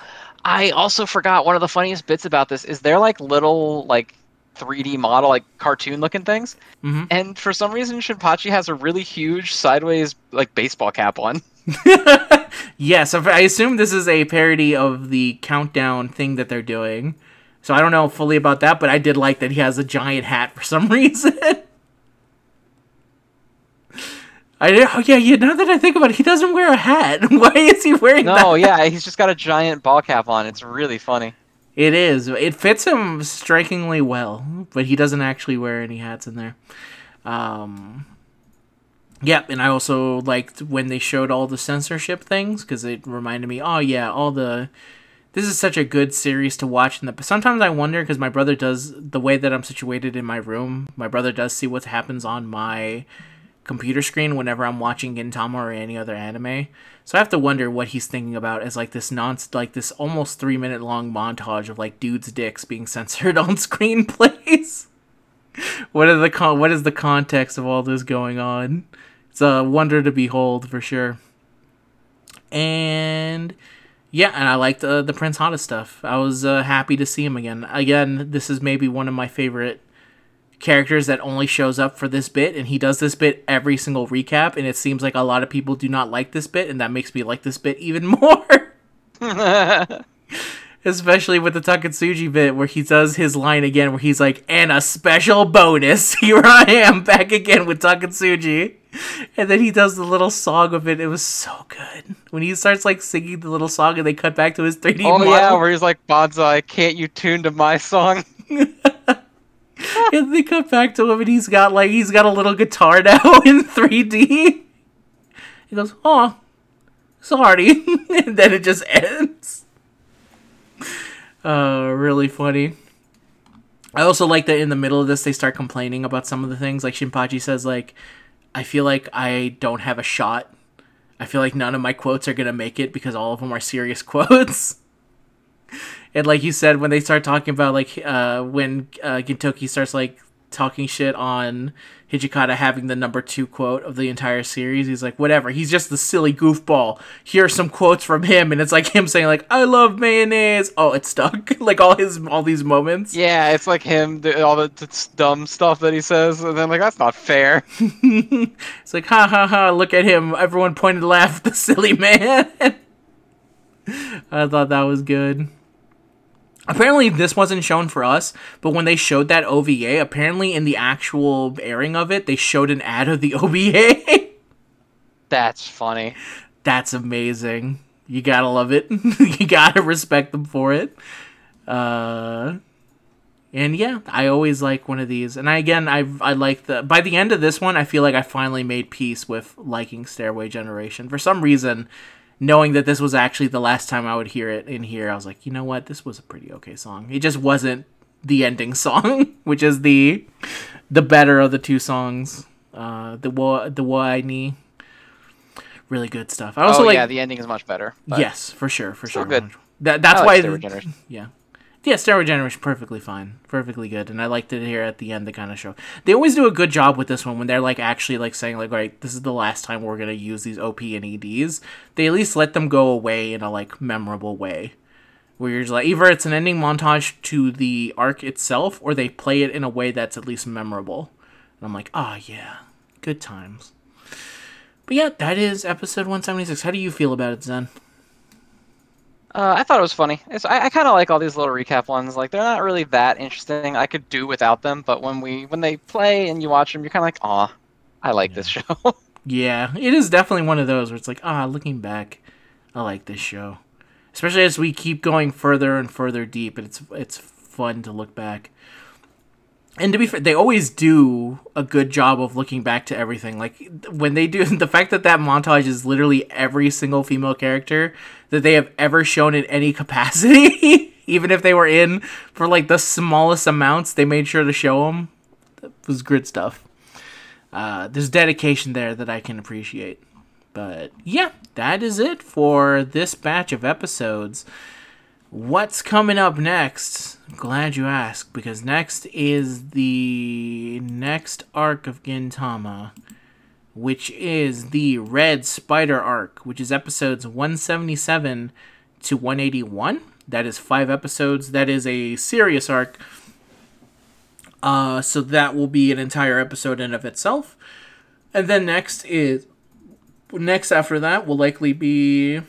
I also forgot one of the funniest bits about this is they're like little like 3D model, like cartoon looking things. Mm-hmm. And for some reason Shinpachi has a really huge sideways like baseball cap on. Yeah, so I assume this is a parody of the countdown thing that they're doing. So I don't know fully about that, but I did like that he has a giant hat for some reason. Oh yeah, yeah. Now that I think about it, he doesn't wear a hat. Why is he wearing that? No, yeah, he's just got a giant ball cap on. It's really funny. It is. It fits him strikingly well, but he doesn't actually wear any hats in there. Yep, yeah, and I also liked when they showed all the censorship things because it reminded me. Oh yeah, all the. This is such a good series to watch. But sometimes I wonder because my brother does the way that I'm situated in my room. My brother does see what happens on my computer screen whenever I'm watching Gintama or any other anime, so I have to wonder what he's thinking about as like this this almost 3-minute long montage of like dudes' dicks being censored on screenplays. What is the context of all this going on? It's a wonder to behold for sure. And yeah, and I liked the Prince Hada stuff. I was happy to see him again. This is maybe one of my favorite characters that only shows up for this bit, and he does this bit every single recap, and it seems like a lot of people do not like this bit, and that makes me like this bit even more. Especially with the Takatsugi bit where he does his line again where he's like, and a special bonus, here I am back again with Takatsugi. And then he does the little song of it. It was so good. When he starts like singing the little song and they cut back to his 3D model. Yeah, where he's like, Banzai, can't you tune to my song? And they cut back to him, and he's got a little guitar now in 3D. He goes, "Oh, sorry," and then it just ends. Really funny. I also like that in the middle of this, they start complaining about some of the things. Like Shinpachi says, "Like, I feel like I don't have a shot. I feel like none of my quotes are gonna make it because all of them are serious quotes." And like you said, when they start talking about like when Gintoki starts like talking shit on Hijikata having the number 2 quote of the entire series, he's like, whatever, he's just the silly goofball. Here are some quotes from him, and it's like him saying like, I love mayonnaise. Oh, it stuck. Like all these moments. Yeah, it's like him, all the dumb stuff that he says, and then like, that's not fair. It's like, ha ha ha, look at him. Everyone pointed left, the silly man. I thought that was good. Apparently this wasn't shown for us, but when they showed that OVA, apparently in the actual airing of it, they showed an ad of the OVA. That's funny. That's amazing. You gotta love it. You gotta respect them for it. And yeah, I always like one of these. And I like the... By the end of this one, I feel like I finally made peace with liking Stairway Generation. For some reason... Knowing that this was actually the last time I would hear it in here, I was like, you know what? This was a pretty okay song. It just wasn't the ending song, which is the better of the two songs. The Wa Ni. Really good stuff. I also yeah, the ending is much better. Yes, for sure, for sure. Good. That's why. Stairway Generation. Yeah. Yeah, Stairway Generation, perfectly fine. Perfectly good. And I liked it here at the end, the kind of show. They always do a good job with this one when they're, like, actually, like, saying, like, all right, this is the last time we're going to use these OP and EDs. They at least let them go away in a, like, memorable way. Where you're just like, either it's an ending montage to the arc itself, or they play it in a way that's at least memorable. And I'm like, ah, yeah, good times. But yeah, that is episode 176. How do you feel about it, Zen? I thought it was funny. I kind of like all these little recap ones. Like, they're not really that interesting. I could do without them, but when they play and you watch them, you're kind of like, aw, I like this show. Yeah, it is definitely one of those where it's like, ah, looking back, I like this show. Especially as we keep going further and further deep, and it's fun to look back. And to be fair, they always do a good job of looking back to everything. Like, when they do... The fact that that montage is literally every single female character that they have ever shown in any capacity, even if they were in for, like, the smallest amounts, they made sure to show them. That was good stuff. There's dedication there that I can appreciate. But, yeah, that is it for this batch of episodes. What's coming up next? I'm glad you asked, because next is the next arc of Gintama, which is the Red Spider arc, which is episodes 177 to 181. That is 5 episodes. That is a serious arc. So that will be an entire episode in of itself. And then next after that will likely be...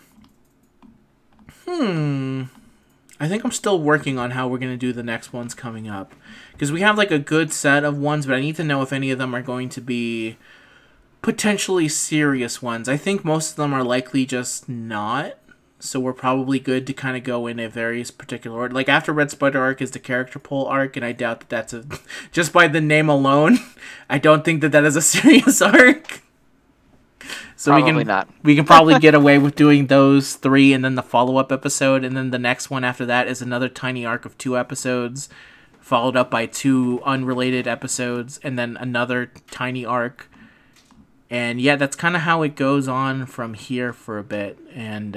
I think I'm still working on how we're going to do the next ones coming up. Because we have, like, a good set of ones, but I need to know if any of them are going to be potentially serious ones. I think most of them are likely just not. So we're probably good to kind of go in a various particular order. Like, after Red Spider arc is the character poll arc, and I doubt that that's a... Just by the name alone, I don't think that that is a serious arc. So we can probably get away with doing those 3 and then the follow-up episode. And then the next one after that is another tiny arc of 2 episodes followed up by 2 unrelated episodes and then another tiny arc. And yeah, that's kind of how it goes on from here for a bit. And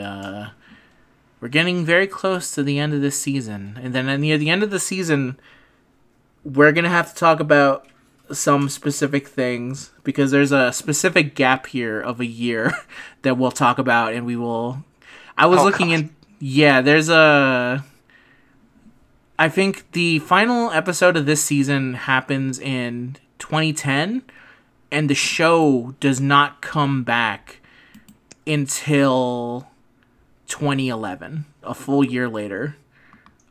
we're getting very close to the end of this season. And then near the end of the season, we're going to have to talk about some specific things, because there's a specific gap here of a year that we'll talk about, and we will... I think the final episode of this season happens in 2010, and the show does not come back until 2011, a full year later.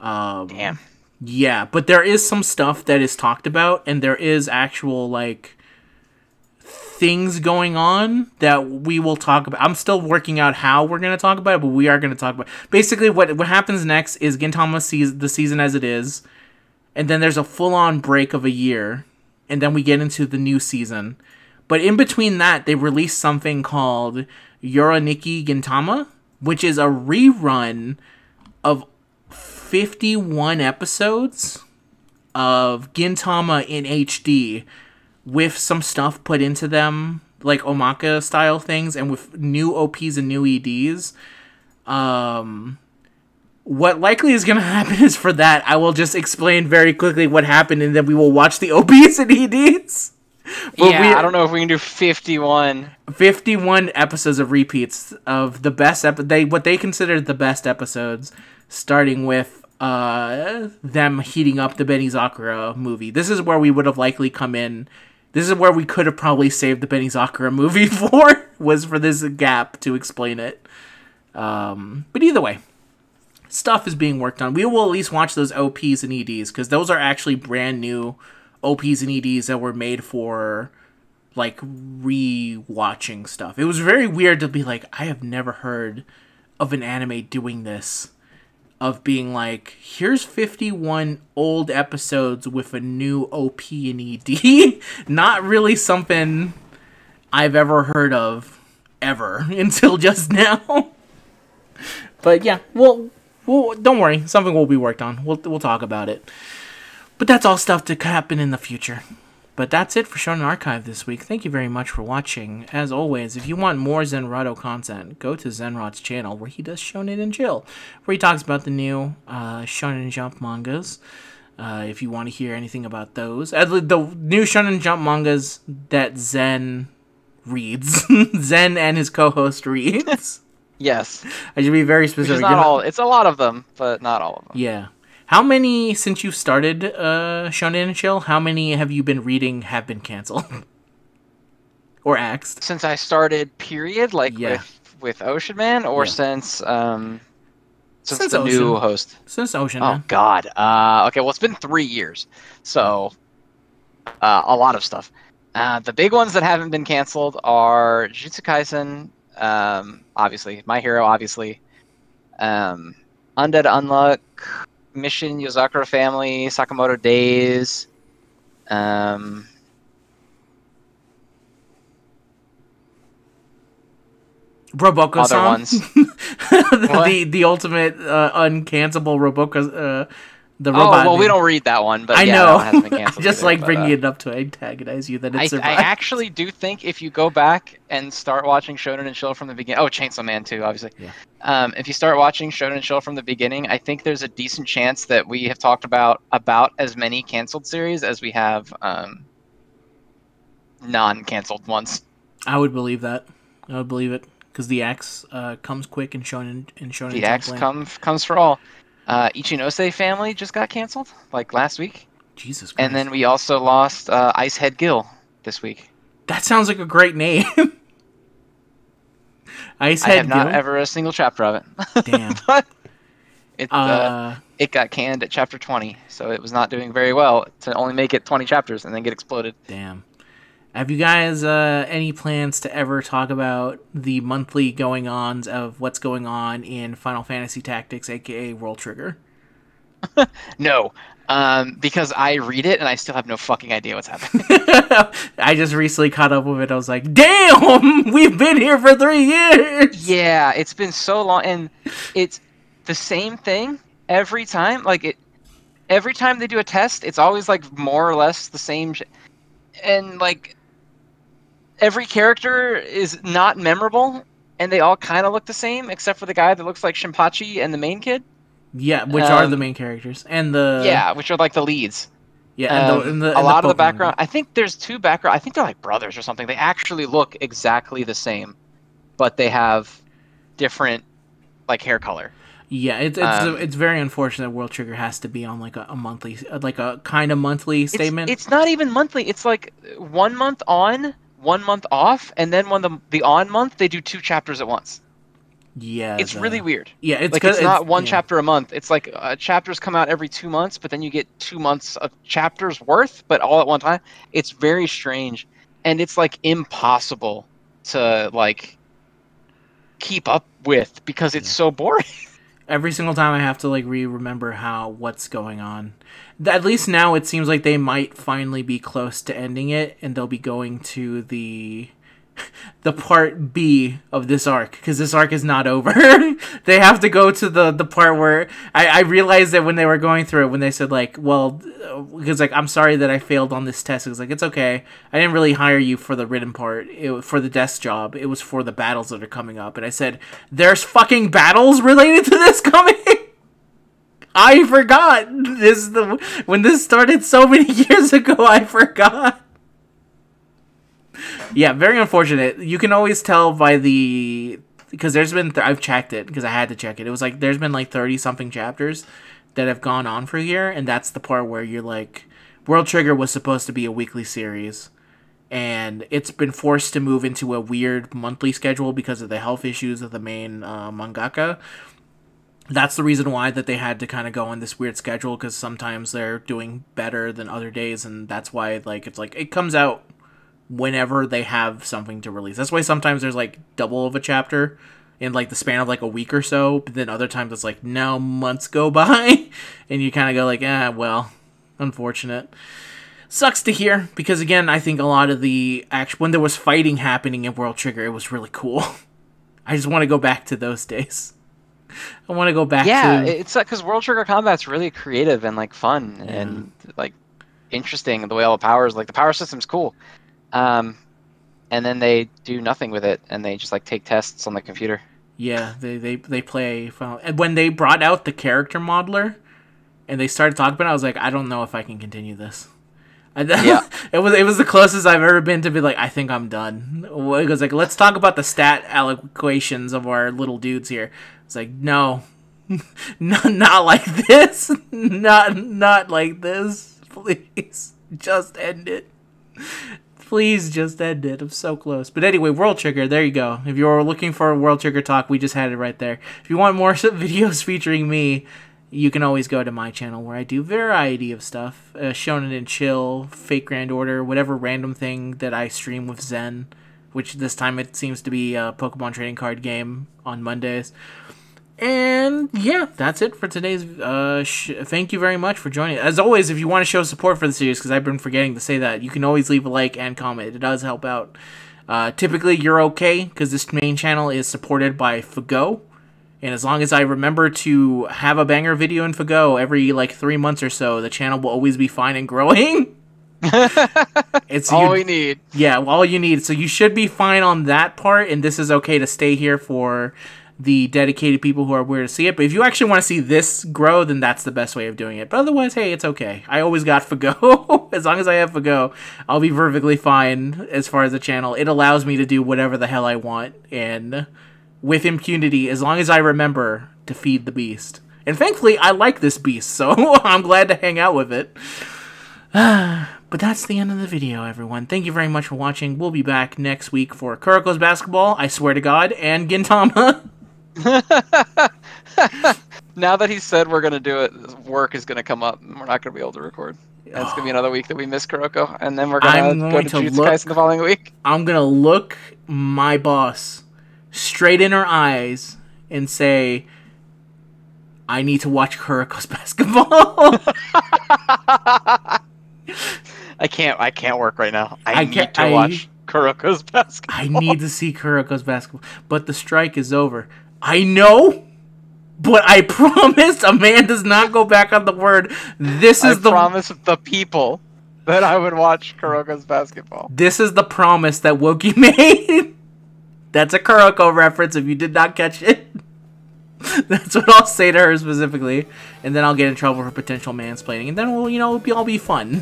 Damn. Yeah, but there is some stuff that is talked about, and there is actual, like, things going on that we will talk about. I'm still working out how we're going to talk about it, but we are going to talk about it. Basically, what happens next is Gintama sees the season as it is, and then there's a full-on break of a year, and then we get into the new season. But in between that, they release something called Yuru Nikki Gintama, which is a rerun of 51 episodes of Gintama in HD with some stuff put into them, like Omaka style things, and with new OPs and new EDs. What likely is going to happen is for that, I will just explain very quickly what happened, and then we will watch the OPs and EDs. But yeah, I don't know if we can do 51. 51 episodes of repeats of the best what they considered the best episodes, starting with them heating up the Benizakura movie. This is where we would have likely come in. This is where we could have probably saved the Benizakura movie for, was for this gap to explain it. But either way, stuff is being worked on. We will at least watch those OPs and EDs, because those are actually brand new OPs and EDs that were made for, like, re-watching stuff. It was very weird to be like, I have never heard of an anime doing this, of being like, here's 51 old episodes with a new OP and ED. Not really something I've ever heard of, ever, until just now. But yeah, well, don't worry, something will be worked on. We'll talk about it. But that's all stuff to happen in the future. But that's it for Shonen Archive this week. Thank you very much for watching. As always, if you want more Zenrotto content, go to Zenrott's channel, where he does Shonen and Chill, where he talks about the new Shonen Jump mangas. If you want to hear anything about those. The new Shonen Jump mangas that Zen reads. Zen and his co-host reads. Yes. I should be very specific. It's a lot of them, but not all of them. Yeah. How many, since you've started Shonen and Chill, how many have you been reading have been canceled? Or axed? Since I started, period? Like, yeah. with Ocean Man? Or yeah. Since the Ocean. New host? Since Ocean Man. Oh, God. Okay, well, it's been 3 years. So, a lot of stuff. The big ones that haven't been canceled are Jujutsu Kaisen, obviously. My Hero, obviously. Undead Unluck. Mission Yozakura Family, Sakamoto Days, Roboko-san, the ultimate uncancelable Roboko, the robot. Oh well, we don't read that one, but I know. That one hasn't been just either, like but, bringing it up to antagonize you that it survived. I actually do think if you go back and start watching Shonen and Chill from the beginning, oh Chainsaw Man too, obviously. Yeah. If you start watching Shonen and Chill from the beginning, I think there's a decent chance that we have talked about as many canceled series as we have non-canceled ones. I would believe that. I would believe it because the axe comes quick in Shonen and Shonen. The axe comes for all. Ichinose Family just got canceled, like, last week. Jesus Christ. And then we also lost Icehead Gill this week. That sounds like a great name. Icehead Gill? I have not ever a single chapter of it. Damn. But it got canned at chapter 20, so it was not doing very well to only make it 20 chapters and then get exploded. Damn. Have you guys any plans to ever talk about the monthly going-ons of what's going on in Final Fantasy Tactics, a.k.a. World Trigger? No, because I read it and I still have no fucking idea what's happening. I just recently caught up with it. I was like, damn, we've been here for 3 years. Yeah, it's been so long. And it's the same thing every time. Like, every time they do a test, it's always, like, more or less the same shit. And, like... Every character is not memorable, and they all kind of look the same, except for the guy that looks like Shinpachi and the main kid. Yeah, which are the main characters. And the... Yeah, which are like the leads. Yeah, and a lot of the background... I think there's two background... I think they're like brothers or something. They actually look exactly the same, but they have different, like, hair color. Yeah, it's very unfortunate that World Trigger has to be on like a monthly... Like a kind of monthly statement. It's not even monthly. It's like 1 month on... 1 month off, and then when the on month they do 2 chapters at once. Yeah, it's really weird. Yeah, it's like it's not one chapter a month. It's like chapters come out every 2 months, but then you get 2 months of chapters worth, but all at one time. It's very strange, and it's like impossible to like keep up with because it's so boring. Every single time I have to like remember what's going on. At least now it seems like they might finally be close to ending it, and they'll be going to the part B of this arc, because this arc is not over. They have to go to the part where I realized that when they were going through it, when they said like, well, because like, I'm sorry that I failed on this test. It was like, it's okay. I didn't really hire you for the written part, for the desk job. It was for the battles that are coming up. And I said, there's fucking battles related to this coming. I forgot this. When this started so many years ago, I forgot. Yeah, very unfortunate. You can always tell by the because there's been I've checked it because I had to check it. It was like there's been like 30-something chapters that have gone on for a year, and that's the part where you're like, World Trigger was supposed to be a weekly series, and it's been forced to move into a weird monthly schedule because of the health issues of the main mangaka. That's the reason why that they had to kind of go on this weird schedule, because sometimes they're doing better than other days, and that's why like it's like it comes out whenever they have something to release. That's why sometimes there's like double of a chapter in like the span of like a week or so, but then other times it's like now months go by and you kind of go like, ah, well, unfortunate. Sucks to hear, because again, I think a lot of the action when there was fighting happening in World Trigger, it was really cool. I just want to go back to those days. I want to go back to... Yeah, it's like, because World Trigger combat's really creative and like fun and like interesting, the way all the powers, like the power system's cool. And then they do nothing with it, and they just like take tests on the computer. Yeah, they play. And when they brought out the character modeler, and they started talking about it, I was like, I don't know if I can continue this. Yeah. It was the closest I've ever been to be like, I think I'm done. It was like, let's talk about the stat allocations of our little dudes here. It's like, no, not like this, not like this. Please, just end it. Please just end it. I'm so close. But anyway, World Trigger, there you go. If you're looking for a World Trigger talk, we just had it right there. If you want more videos featuring me, you can always go to my channel where I do variety of stuff. Shonen and Chill, Fate Grand Order, whatever random thing that I stream with Zen, which this time it seems to be a Pokemon trading card game on Mondays. And yeah, that's it for today's thank you very much for joining. As always, if you want to show support for the series, because I've been forgetting to say that, you can always leave a like and comment. It does help out. Typically you're okay, because this main channel is supported by Fago, and as long as I remember to have a banger video in Fago every like 3 months or so, the channel will always be fine and growing. It's all we need. Yeah, all you need. So you should be fine on that part, and this is okay to stay here for the dedicated people who are where to see it. But if you actually want to see this grow, then that's the best way of doing it. But otherwise, hey, it's okay. I always got Fago. As long as I have Fago, I'll be perfectly fine as far as the channel. It allows me to do whatever the hell I want, and with impunity, as long as I remember to feed the beast. And thankfully, I like this beast, so I'm glad to hang out with it. But that's the end of the video, everyone. Thank you very much for watching. We'll be back next week for Kuroko's Basketball, I swear to God, and Gintama. Now that he said we're gonna do it, work is gonna come up and we're not gonna be able to record. It's gonna be another week that we miss Kuroko, and then we're gonna go to Jujutsu Kaisen the following week. I'm gonna look my boss straight in her eyes and say, I need to watch Kuroko's Basketball. I can't work right now. I need to watch Kuroko's Basketball. I need to see Kuroko's Basketball. But the strike is over. I know, but I promised a man does not go back on the word. This is the promise of the people that I would watch Kuroko's Basketball. This is the promise that Wookie made. That's a Kuroko reference if you did not catch it. That's what I'll say to her specifically. And then I'll get in trouble for potential mansplaining. And then we'll, you know, it'll all be fun.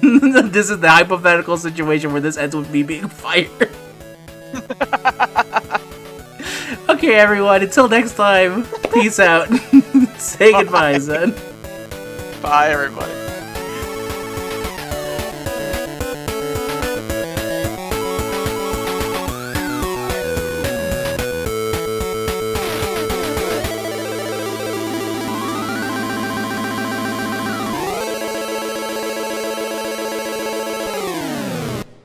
This is the hypothetical situation where this ends with me being fired. Okay, everyone. Until next time, peace out. Say goodbye, Zen. Bye, everybody.